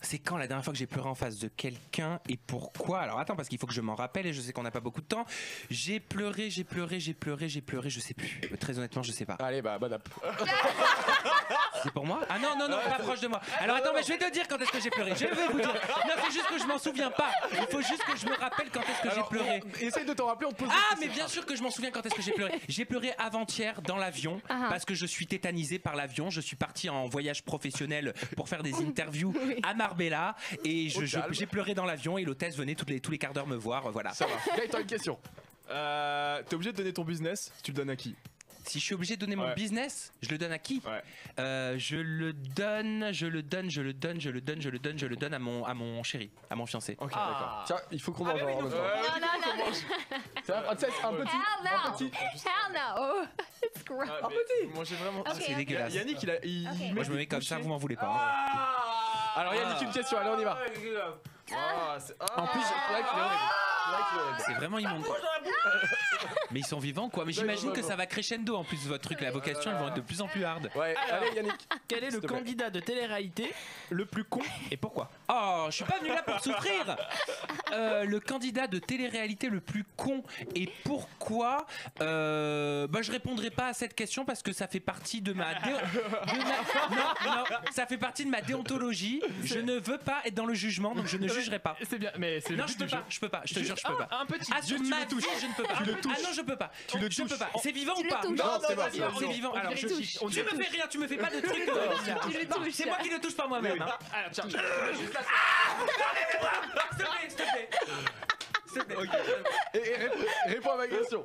C'est quand la dernière fois que j'ai pleuré en face de quelqu'un et pourquoi? Alors attends, parce qu'il faut que je m'en rappelle et je sais qu'on n'a pas beaucoup de temps. J'ai pleuré, j'ai pleuré, j'ai pleuré, j'ai pleuré, je sais plus. Très honnêtement, je sais pas. Allez, bah, bonne app. C'est pour moi? Ah non, non, non, rapproche de moi. Alors attends, mais je vais te dire quand est-ce que j'ai pleuré. Je vais vous dire. Non, c'est juste que je m'en souviens pas. Il faut juste que je me rappelle quand est-ce que j'ai pleuré. Essaye de t'en rappeler, on pose. Ah, mais bien sûr que je m'en souviens quand est-ce que j'ai pleuré. J'ai pleuré avant-hier dans l'avion parce que je suis tétanisé par l'avion. Je suis parti en voyage professionnel pour faire des interviews à Marbella et j'ai pleuré dans l'avion et l'hôtesse venait tous les, tous les quarts d'heure me voir. Voilà. Ça va. Gaëtan, une question. Euh, T'es obligé de donner ton business, tu le donnes à qui? Si je suis obligé de donner mon ouais. business, je le donne à qui? ouais. euh, Je le donne, je le donne, je le donne, je le donne, je le donne, je le donne à mon, à mon chéri, à mon fiancé. Ok, ah. d'accord. Tiens, il faut qu'on mange. Ah, oui, non, non, non, non. C'est un petit, un petit. Hell no, hell no. It's gross. Ah, mangez vraiment. Okay, c'est okay. dégueulasse. Yannick, il a. Il... Okay. Moi, je me mets comme ça, vous m'en voulez pas. Ah. Hein. Alors Yannick, une question. Allez, on y va. Ah. En plus, je like le. C'est vraiment immonde. Mais ils sont vivants quoi. Mais j'imagine que ça va crescendo en plus votre truc. La vocation, elle va être de plus en plus hard. Ouais. Allez Yannick. Quel est le candidat de télé-réalité le plus con et pourquoi? Oh, je suis pas venu là pour souffrir. Euh, le candidat de télé-réalité le plus con et pourquoi? euh, Bah je répondrai pas à cette question parce que ça fait partie de ma, déo... de ma... Non, non, ça fait partie de ma déontologie. Je ne veux pas être dans le jugement donc je ne jugerai pas. C'est bien, mais c'est non je peux pas, je peux pas. Je te jure. Je peux oh, pas. Un petit. Ah, je ma touche. Je ne peux pas. Tu le touches. Ah non, je peux pas. Tu le touches. Je peux pas. C'est vivant tu ou pas? Non, non c'est pas vivant. C'est vivant. Alors, je touche. Tu me fais rien. Tu me fais pas de trucs. C'est moi qui le touche par moi-même. Hein. Alors, tiens. Juste là. S'il te plaît, s'il te plaît. S'il te plaît. Et réponds à ma question.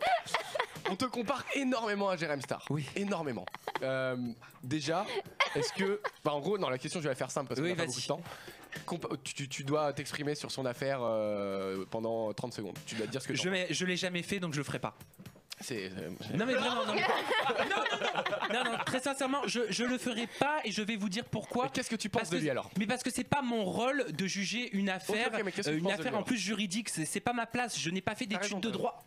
On te compare énormément à Jérém Star. Oui. Énormément. Euh, déjà, est-ce que. Bah, en gros, non, la question, je vais la faire simple parce qu'on oui, a pas beaucoup de temps. Compa tu, tu dois t'exprimer sur son affaire euh, pendant trente secondes. Tu dois dire ce que je. Je l'ai jamais fait donc je le ferai pas. C'est. Non, mais vraiment, non, mais... non, non, non, non, très sincèrement, je, je le ferai pas et je vais vous dire pourquoi. Qu'est-ce que tu penses parce de lui alors? Mais parce que c'est pas mon rôle de juger une affaire. Okay, okay, euh, une affaire en plus juridique, c'est pas ma place. Je n'ai pas fait d'études de droit.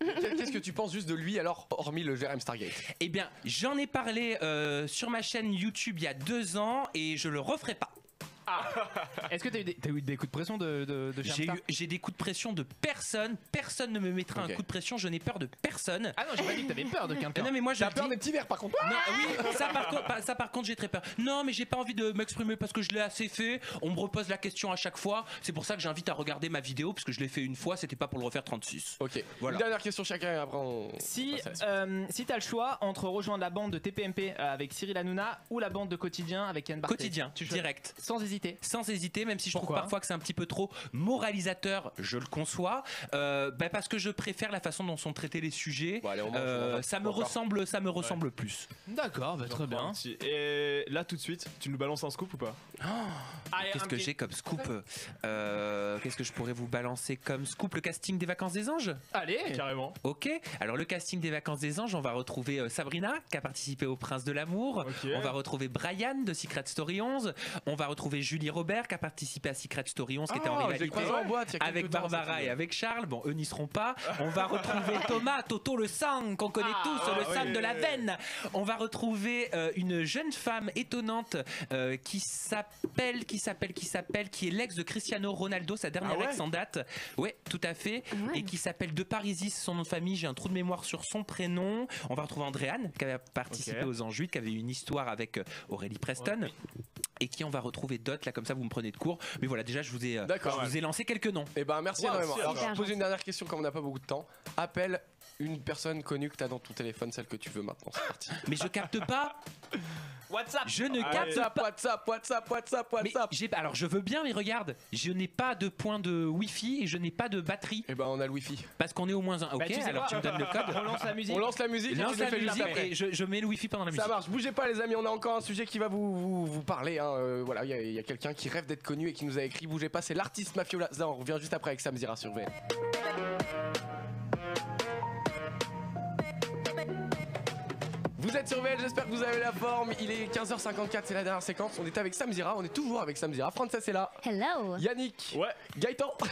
Qu'est-ce que tu penses juste de lui alors, hormis le Jérém Stargate? Eh bien, j'en ai parlé euh, sur ma chaîne YouTube il y a deux ans et je le referai pas. Ah. Est-ce que t'as eu, eu des coups de pression de, de, de Jérém Star? J'ai des coups de pression de personne. Personne ne me mettra okay. un coup de pression. Je n'ai peur de personne. Ah non, j'ai pas dit que t'avais peur de quelqu'un. Non mais moi j'ai peur dis... des petits verres par contre. Non, oui, ça par contre, ça par contre j'ai très peur. Non mais j'ai pas envie de m'exprimer parce que je l'ai assez fait. On me repose la question à chaque fois. C'est pour ça que j'invite à regarder ma vidéo parce que je l'ai fait une fois. C'était pas pour le refaire trente-six. Ok. Voilà. Une dernière question chacun et après on. Si on euh, si t'as le choix entre rejoindre la bande de T P M P avec Cyril Hanouna ou la bande de Quotidien avec Yann Barthé. Quotidien. Tu direct. Sans hésiter. Sans hésiter, même si je Pourquoi trouve parfois que c'est un petit peu trop moralisateur, je le conçois, euh, bah parce que je préfère la façon dont sont traités les sujets. Bon, allez, euh, ça me ressemble, ça me ressemble ouais. plus. D'accord, bah, très bien. bien. Et là tout de suite, tu nous balances un scoop ou pas? oh, Qu'est-ce que j'ai comme scoop? euh, Qu'est-ce que je pourrais vous balancer comme scoop? Le casting des Vacances des Anges. Allez, carrément. Ok. Alors le casting des Vacances des Anges, on va retrouver Sabrina qui a participé au Prince de l'amour. Okay. On va retrouver Brian de Secret Story onze. On va retrouver Julie Robert qui a participé à Secret Story onze qui ah, était en rivalité en boîte, avec Barbara et avec Charles. Bon, eux n'y seront pas. On va retrouver Thomas, Toto le sang qu'on connaît ah, tous, ah, le sang oui, de la veine. On va retrouver euh, une jeune femme étonnante euh, qui s'appelle, qui s'appelle, qui s'appelle, qui est l'ex de Cristiano Ronaldo, sa dernière ah ouais ex en date. Ouais, tout à fait. Ouais. Et qui s'appelle De Parisis, son nom de famille. J'ai un trou de mémoire sur son prénom. On va retrouver Andréane qui avait participé okay. aux Anges huit, qui avait une histoire avec Aurélie Preston. Ouais. Et qui on va retrouver d'autres là comme ça vous me prenez de court mais voilà déjà je vous ai, euh, je ouais. vous ai lancé quelques noms. Et eh ben merci wow, énormément. Alors, je vais poser une dernière question comme on n'a pas beaucoup de temps. Appelle une personne connue que tu as dans ton téléphone, celle que tu veux maintenant, c'est parti. Mais je capte pas. WhatsApp. Je ne capte ah, pas WhatsApp, WhatsApp, WhatsApp, WhatsApp. Mais alors je veux bien mais regarde, je n'ai pas de point de Wi-Fi et je n'ai pas de batterie. Et eh ben on a le Wi-Fi. Parce qu'on est au moins un. Ok bah, tu sais alors quoi, tu me donnes le code. On lance la musique. On lance la musique. Lance la musique et je, je mets le Wi-Fi pendant la musique. Ça marche. Bougez pas les amis, on a encore un sujet qui va vous vous, vous parler. Hein. Euh, voilà, il y a, a quelqu'un qui rêve d'être connu et qui nous a écrit. Bougez pas, c'est l'artiste Mafiola. Ça on revient juste après avec Sam Zirah sur V L. Vous êtes sur V L, j'espère que vous avez la forme. Il est quinze heures cinquante-quatre, c'est la dernière séquence. On était avec Sam Zirah, on est toujours avec Sam Zirah. Frances est là. Hello. Yannick. Ouais. Gaëtan. Ouais.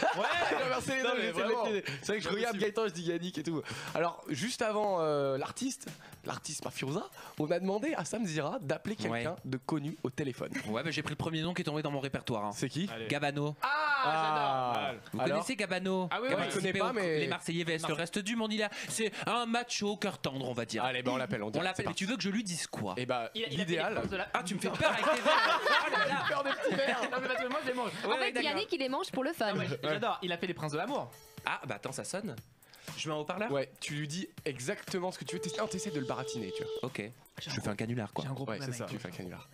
J'ai inversé les deux. C'est vrai que je regarde Gaëtan, je dis Yannick et tout. Alors, juste avant euh, l'artiste, l'artiste mafiosa, on a demandé à Sam Zirah d'appeler quelqu'un ouais. de connu au téléphone. Ouais, bah, j'ai pris le premier nom qui est tombé dans mon répertoire. Hein. C'est qui? Allez. Gabano. Ah Ah, ah j'adore. Vous Alors connaissez Gabano? Ah oui, oui, Gabano, je connais pas, mais... Les Marseillais vs le reste du monde, il a... c'est un match au cœur tendre, on va dire. Allez, ben bah, on l'appelle, on, on l'appelle. Mais tu veux que je lui dise quoi? Et bah, l'idéal... La... Ah, tu me fais peur avec tes verres. Ah là là, peur des petits verres. Non, mais parce que moi, je les mange. En fait, Yannick, il les mange pour le fun. J'adore, il a fait les princes de l'amour. Ah, bah attends, ça sonne. Je mets un haut-parleur? Ouais, tu lui dis exactement ce que tu veux. Ah, t'essaies de le baratiner, tu vois. Ok. Je fais un canular, quoi. J'ai un gros problème. Ouais, c'est ça, tu fais un canular.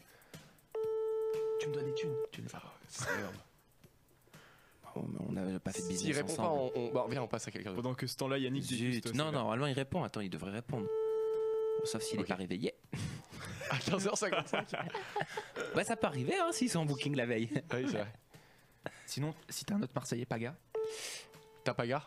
Tu me dois des thunes, tu le fais. C'est énorme. On n'a pas fait de business. S'il répond pas, on, on, bah, on, vient, on passe à quelqu'un d'autre. Pendant que ce temps-là, Yannick dit. Non, non, normalement il répond. Attends, il devrait répondre. Sauf s'il okay. est pas réveillé. À quinze heures cinquante-cinq. Ouais, ça peut arriver hein, s'ils sont en booking la veille. Oui, c'est vrai. Sinon, si t'as un autre Marseillais, Paga. T'as Paga?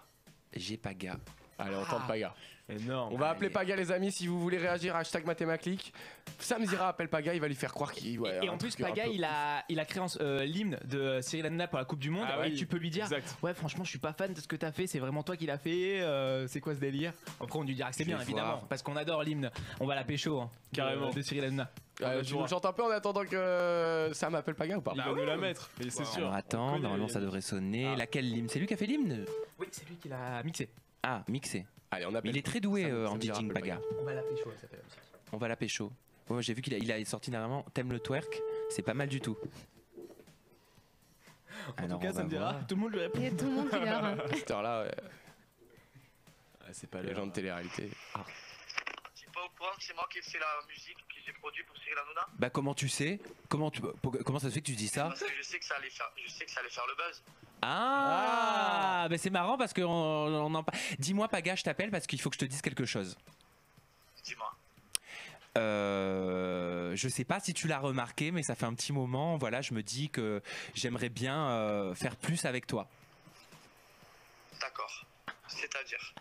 J'ai Paga. Allez, on tente Paga. Énorme. On va appeler Paga, les amis, si vous voulez réagir, hashtag Mathémaclic. Sam Zirah appelle Paga, il va lui faire croire qu'il... Ouais, et en plus, Paga, il a, il a créé euh, l'hymne de Cyril Hanouna pour la Coupe du Monde. Ah et oui, tu peux lui dire, exact. Ouais, franchement, je suis pas fan de ce que t'as fait, c'est vraiment toi qui l'as fait, euh, c'est quoi ce délire? Après, on lui dira que c'est bien, évidemment, voir. Parce qu'on adore l'hymne. On va la pécho, hein, carrément, de, de Cyril Hanouna. Euh, tu nous chantes un peu en attendant que Sam appelle Paga ou pas? Il va nous la mettre, mais c'est wow. sûr. On attend, normalement, ça devrait sonner. Ah. Laquelle l'hymne? C'est lui qui a fait l'hymne? Oui, c'est lui qui l'a mixé. Ah, mixé. Allez, on appelle. Il est très doué euh, en DJing, Paga. On va la pécho, elle s'appelle la musique. On va la pécho. Oh, j'ai vu qu'il a, il a sorti dernièrement T'aimes le twerk, c'est pas mal du tout. En Alors, tout cas, ça me dira, tout le monde lui répond. Il y a tout le monde qui l'a. Hein. Cette heure-là, ouais. Ah, c'est pas les gens de télé-réalité. Ah. C'est pas au point que c'est moi qui ai fait la musique que j'ai produite pour Cyril Hanouna. Bah, comment tu sais? Comment, tu, comment ça se fait que tu dis ça? Parce que je sais que ça allait faire, je sais que ça allait faire le buzz. Ah, ah, mais c'est marrant parce que on, on en... Dis-moi Paga, je t'appelle parce qu'il faut que je te dise quelque chose. Dis-moi. Euh, je sais pas si tu l'as remarqué, mais ça fait un petit moment. Voilà, je me dis que j'aimerais bien euh, faire plus avec toi. D'accord. C'est-à-dire?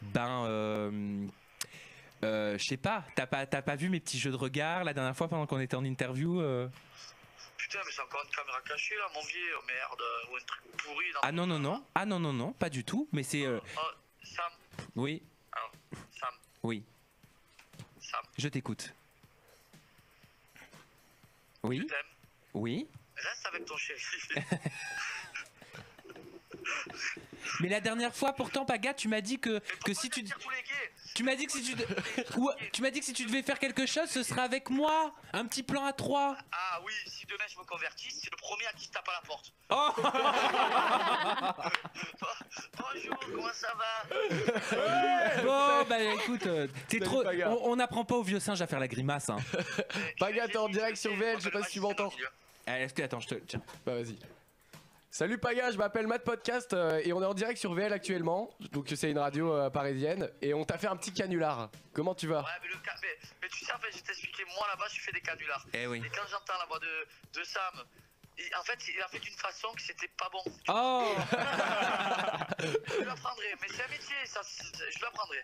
Ben, euh, euh, je sais pas. T'as pas, t'as pas vu mes petits jeux de regard la dernière fois pendant qu'on était en interview euh... Putain, mais c'est encore une caméra cachée là, mon vieux, merde, ou un truc pourri. Dans ah non, non, non, ah non, non, non, pas du tout, mais c'est... Euh... Oh, oh, Sam. Oui. Alors, Sam. Oui. Sam. Je t'écoute. Oui. Je oui. Reste avec ton chéri. Mais la dernière fois, pourtant, Paga, tu m'as dit que, que si tu... Tu m'as dit que si tu... Ou, tu m'as dit que si tu devais faire quelque chose, ce sera avec moi. Un petit plan à trois. Ah oui, si demain je me convertis, c'est le premier à qui se tape à la porte. Oh. Bonjour, comment ça va? Ouais. Bon, bah écoute, euh, t'es trop... On n'apprend pas aux vieux singes à faire la grimace, hein. Paga, t'es en direct sur V L, je sais pas si tu m'entends. Est-ce que... Attends, je te... Tiens. Bah vas-y. Salut Paga, je m'appelle Matt Podcast euh, et on est en direct sur V L actuellement. Donc c'est une radio euh, parisienne et on t'a fait un petit canular. Comment tu vas? Ouais, mais, le ca... mais, mais tu sais, en fait, je t'expliquais, moi là-bas je fais des canulars. Eh oui. Et quand j'entends la voix de, de Sam, il, en fait il a fait d'une façon que c'était pas bon. Oh. Je l'apprendrai, mais c'est un métier, ça, je l'apprendrai.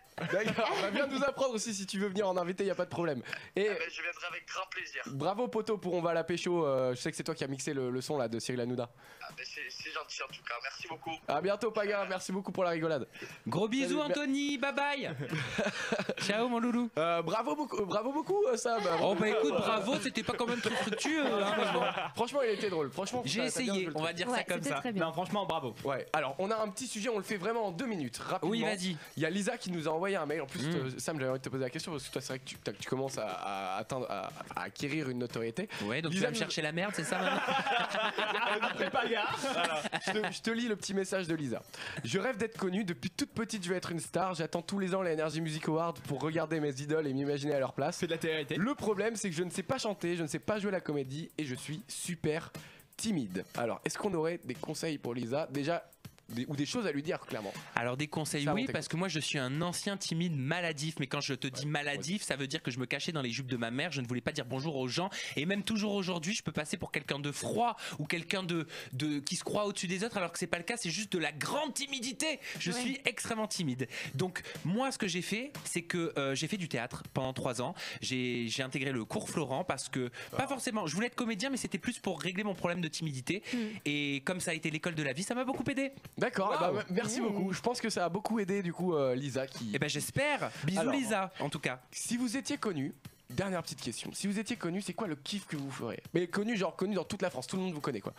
D'accord, on va bien nous apprendre aussi si tu veux venir en inviter, il n'y a pas de problème. Et ah ben, je viendrai avec grand plaisir. Bravo Poto pour On va à la pécho, euh, je sais que c'est toi qui as mixé le, le son là de Cyril Hanouna. Ah ben, c'est gentil en tout cas, merci beaucoup. A bientôt Paga, merci beaucoup pour la rigolade. Gros bisous. Salut, Anthony, bye bye. Ciao mon loulou. Euh, bravo beaucoup, bravo beaucoup Sam. Oh bah écoute, bravo, c'était pas quand même très fructueux. Hein, franchement. franchement il était drôle, franchement. J'ai essayé, on va dire ouais, ça comme ça. Non franchement bravo. Ouais, alors on a un petit sujet, on le fait vraiment en deux minutes, rapidement. Oui, vas-y. Il y a Lisa qui nous a envoyé un mail. En plus, mmh. Sam, j'avais envie de te poser la question parce que toi, c'est vrai que tu, tu commences à, à atteindre, à, à acquérir une notoriété. Ouais, donc Lisa, tu vas me chercher la merde, c'est ça maintenant? Pas gaffe. Voilà. je, te, je te lis le petit message de Lisa. Je rêve d'être connue. Depuis toute petite, je veux être une star. J'attends tous les ans la Energy Music Award pour regarder mes idoles et m'imaginer à leur place. C'est de la télé-réalité. Le problème, c'est que je ne sais pas chanter, je ne sais pas jouer la comédie et je suis super timide. Alors, est-ce qu'on aurait des conseils pour Lisa? Déjà, Des, ou des choses à lui dire, clairement. Alors des conseils, ça, oui, parce que moi je suis un ancien timide maladif, mais quand je te dis ouais, maladif, ouais. ça veut dire que je me cachais dans les jupes de ma mère, je ne voulais pas dire bonjour aux gens, et même toujours aujourd'hui, je peux passer pour quelqu'un de froid, ou quelqu'un de, de, qui se croit au-dessus des autres, alors que c'est pas le cas, c'est juste de la grande timidité. Je ouais. suis extrêmement timide. Donc moi ce que j'ai fait, c'est que euh, j'ai fait du théâtre pendant trois ans, j'ai intégré le cours Florent, parce que, oh. pas forcément, je voulais être comédien, mais c'était plus pour régler mon problème de timidité, mmh. et comme ça a été l'école de la vie, ça m'a beaucoup aidé. D'accord, wow. bah, merci beaucoup. Je pense que ça a beaucoup aidé du coup euh, Lisa qui... Eh ben j'espère. Bisous. Alors, Lisa, en tout cas. Si vous étiez connue, Dernière petite question. Si vous étiez connu, c'est quoi le kiff que vous feriez? Mais connu, genre connu dans toute la France, tout le monde vous connaît quoi.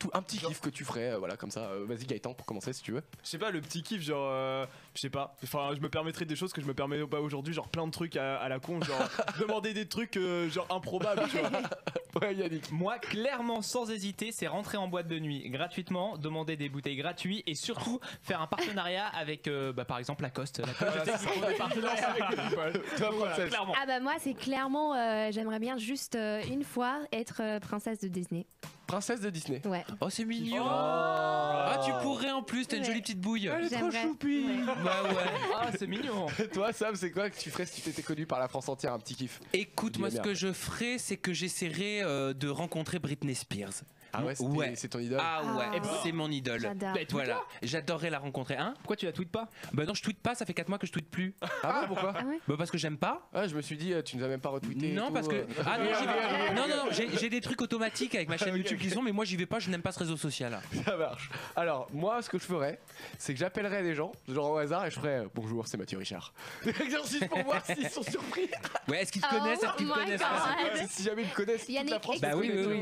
Tout, un petit genre... kiff que tu ferais, euh, voilà, comme ça. Euh, Vas-y Gaëtan, pour commencer si tu veux. Je sais pas, le petit kiff, genre. Euh, je sais pas. Enfin, je me permettrais des choses que je me permets pas aujourd'hui, genre plein de trucs à, à la con, genre demander des trucs, euh, genre improbables, tu vois. Ouais, Yannick. Moi, clairement, sans hésiter, c'est rentrer en boîte de nuit gratuitement, demander des bouteilles gratuites et surtout faire un partenariat avec, euh, bah, par exemple, Lacoste. Ah bah moi, c'est clairement, euh, j'aimerais bien juste euh, une fois être euh, princesse de Disney. Princesse de Disney. Ouais. Oh c'est mignon. Oh ah tu pourrais en plus, t'as une ouais. jolie petite bouille. Elle est trop choupie. Ouais. Bah ouais. Ah c'est mignon. Toi Sam, c'est quoi que tu ferais si tu t'étais connu par la France entière? Un petit kiff. Écoute, moi ce que je ferais, c'est que j'essaierais euh, de rencontrer Britney Spears. Ah ouais, c'est ouais. ton idole. Ah ouais, oh. c'est mon idole. J'adore. Voilà, j'adorerais la rencontrer. Hein, pourquoi tu la tweets pas? Bah non, je tweete pas, ça fait quatre mois que je tweete plus. Ah, ah bon, pourquoi? Ah ouais. Bah parce que j'aime pas. Ah, je me suis dit, tu nous as même pas retweeté. Non, parce que. Ah non, vais... non, non, non j'ai des trucs automatiques avec ma chaîne YouTube qui sont, mais moi j'y vais pas, je n'aime pas ce réseau social. Ça marche. Alors, moi, ce que je ferais, c'est que j'appellerais des gens, genre au hasard, et je ferais bonjour, c'est Mathieu Richard. Exercice pour voir s'ils sont surpris. Ouais, est-ce qu'ils te connaissent? Est-ce qu'ils te connaissent pas? Si jamais ils te connaissent, toute la France. Bah oui, oui.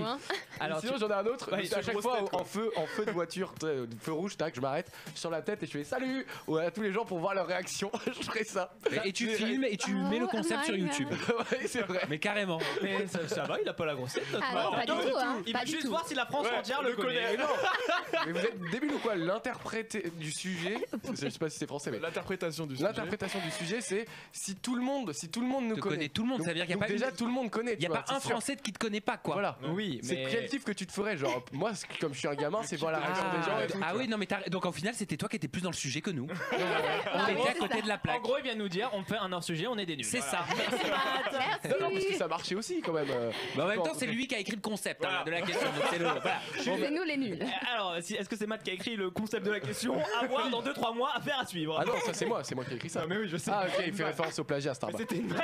Alors, autre, ouais, à chaque fois tête, en, feu, en feu de voiture, feu rouge, tac, je m'arrête sur la tête et je fais salut ouais, à tous les gens pour voir leur réaction. Je ferai ça. Et, et tu filmes et tu oh, mets le concept sur YouTube. Ouais, c'est vrai. Mais carrément. Mais ça, ça va, il a pas la grossette. Notre ah non, pas non, du tout. Hein, il va juste tout. voir si la France ouais, entière le, le connaît. connaît. Non. Mais vous êtes débile ou quoi? L'interprète du sujet, je sais pas si c'est français, mais l'interprétation du sujet. L'interprétation du sujet, c'est si tout le monde, si tout le monde nous connaît, tout le monde, ça veut dire qu'il y a pas déjà tout le monde connaît. Il y a pas un Français qui te connaît pas quoi. Voilà. Oui. C'est créatif que tu te ferais. Genre, moi, comme je suis un gamin, c'est voir la réaction ah, des gens. Et tout, ah oui, non, mais donc en final, c'était toi qui étais plus dans le sujet que nous. On était à côté de la plaque. En gros, il vient nous dire on fait un hors-sujet, on est des nuls. C'est voilà. ça. Merci, Matt. Non, non, parce que ça marchait aussi quand même. Bah, en même temps, c'est lui qui a écrit le concept voilà. hein, de la question. C'est le... voilà. bon, nous les nuls. Alors, est-ce que c'est Matt qui a écrit le concept de la question? À voir dans deux trois mois, à faire à suivre. Ah non, ça, c'est moi, c'est moi qui ai écrit ça. Non, mais oui, je sais. Ah, ok, il fait référence au plagiat, Starbucks. C'était une. Euh...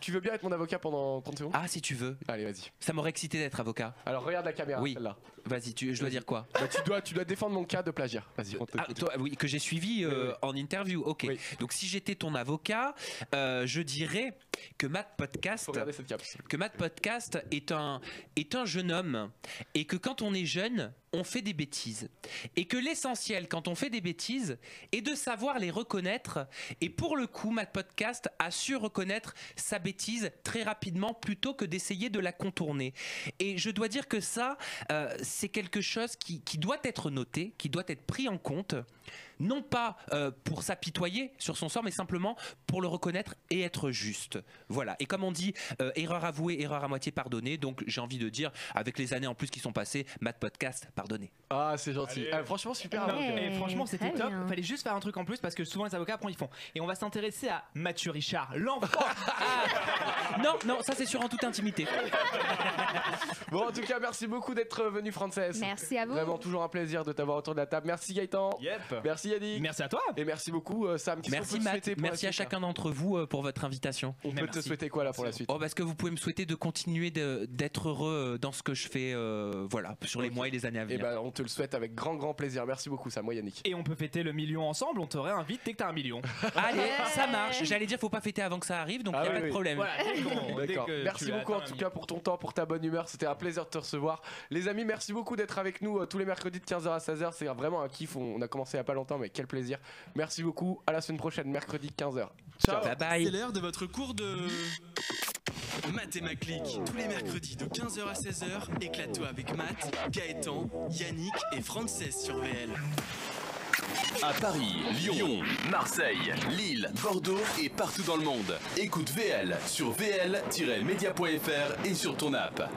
Tu veux bien être mon avocat pendant trente secondes? Ah si tu veux. Allez vas-y. Ça m'aurait excité d'être avocat. Alors regarde la caméra. Oui. Là. Vas-y. Tu... Je dois dire quoi? Bah, tu dois, tu dois défendre mon cas de plagiat. Vas-y. Ah, oui, que j'ai suivi euh, oui, oui. en interview. Ok. Oui. Donc si j'étais ton avocat, euh, je dirais que Matt Podcast, que Matt Podcast est un est un jeune homme et que quand on est jeune, on fait des bêtises et que l'essentiel quand on fait des bêtises est de savoir les reconnaître et pour le coup Matt Podcast a su reconnaître sa bêtise très rapidement plutôt que d'essayer de la contourner et je dois dire que ça euh, c'est quelque chose qui, qui doit être noté, qui doit être pris en compte non pas euh, pour s'apitoyer sur son sort mais simplement pour le reconnaître et être juste. Voilà et comme on dit euh, erreur avouée, erreur à moitié pardonnée donc j'ai envie de dire avec les années en plus qui sont passées Matt Podcast pardonnez. Ah c'est gentil. Euh, franchement super ouais. Et franchement c'était top. Bien. Fallait juste faire un truc en plus parce que souvent les avocats après ils font et on va s'intéresser à Mathieu Richard l'enfant. Ah. Non non ça c'est sûr en toute intimité. Bon en tout cas merci beaucoup d'être venu Frances. Merci à vous. Vraiment toujours un plaisir de t'avoir autour de la table. Merci Gaëtan. Yep. Merci Yannick. Merci à toi. Et merci beaucoup euh, Sam. Merci Matt. Merci à chacun d'entre vous euh, pour votre invitation. On peut te souhaiter quoi là pour la suite? Oh parce que vous pouvez me souhaiter de continuer d'être heureux dans ce que je fais euh, voilà sur les mois et les années à venir. Et bah, on te le souhaite avec grand grand plaisir. Merci beaucoup Sam, moi Yannick. Et on peut fêter le million ensemble, on te réinvite dès que t'as un million. Allez, yeah ça marche. J'allais dire faut pas fêter avant que ça arrive, donc ah y a oui, pas oui. de problème. Voilà, d'accord. Merci beaucoup en tout cas pour ton temps, pour ta bonne humeur. C'était un plaisir de te recevoir. Les amis, merci beaucoup d'être avec nous euh, tous les mercredis de quinze heures à seize heures. C'est vraiment un kiff. On, on a commencé il y a pas longtemps, mais quel plaisir. Merci beaucoup. À la semaine prochaine, mercredi quinze heures. Ciao. Bye bye. C'est l'heure de votre cours de Mathémaclic, tous les mercredis de quinze heures à seize heures, éclate-toi avec Matt, Gaëtan, Yannick et Frances sur V L. À Paris, Lyon, Marseille, Lille, Bordeaux et partout dans le monde. Écoute V L sur V L tiret media point F R et sur ton app.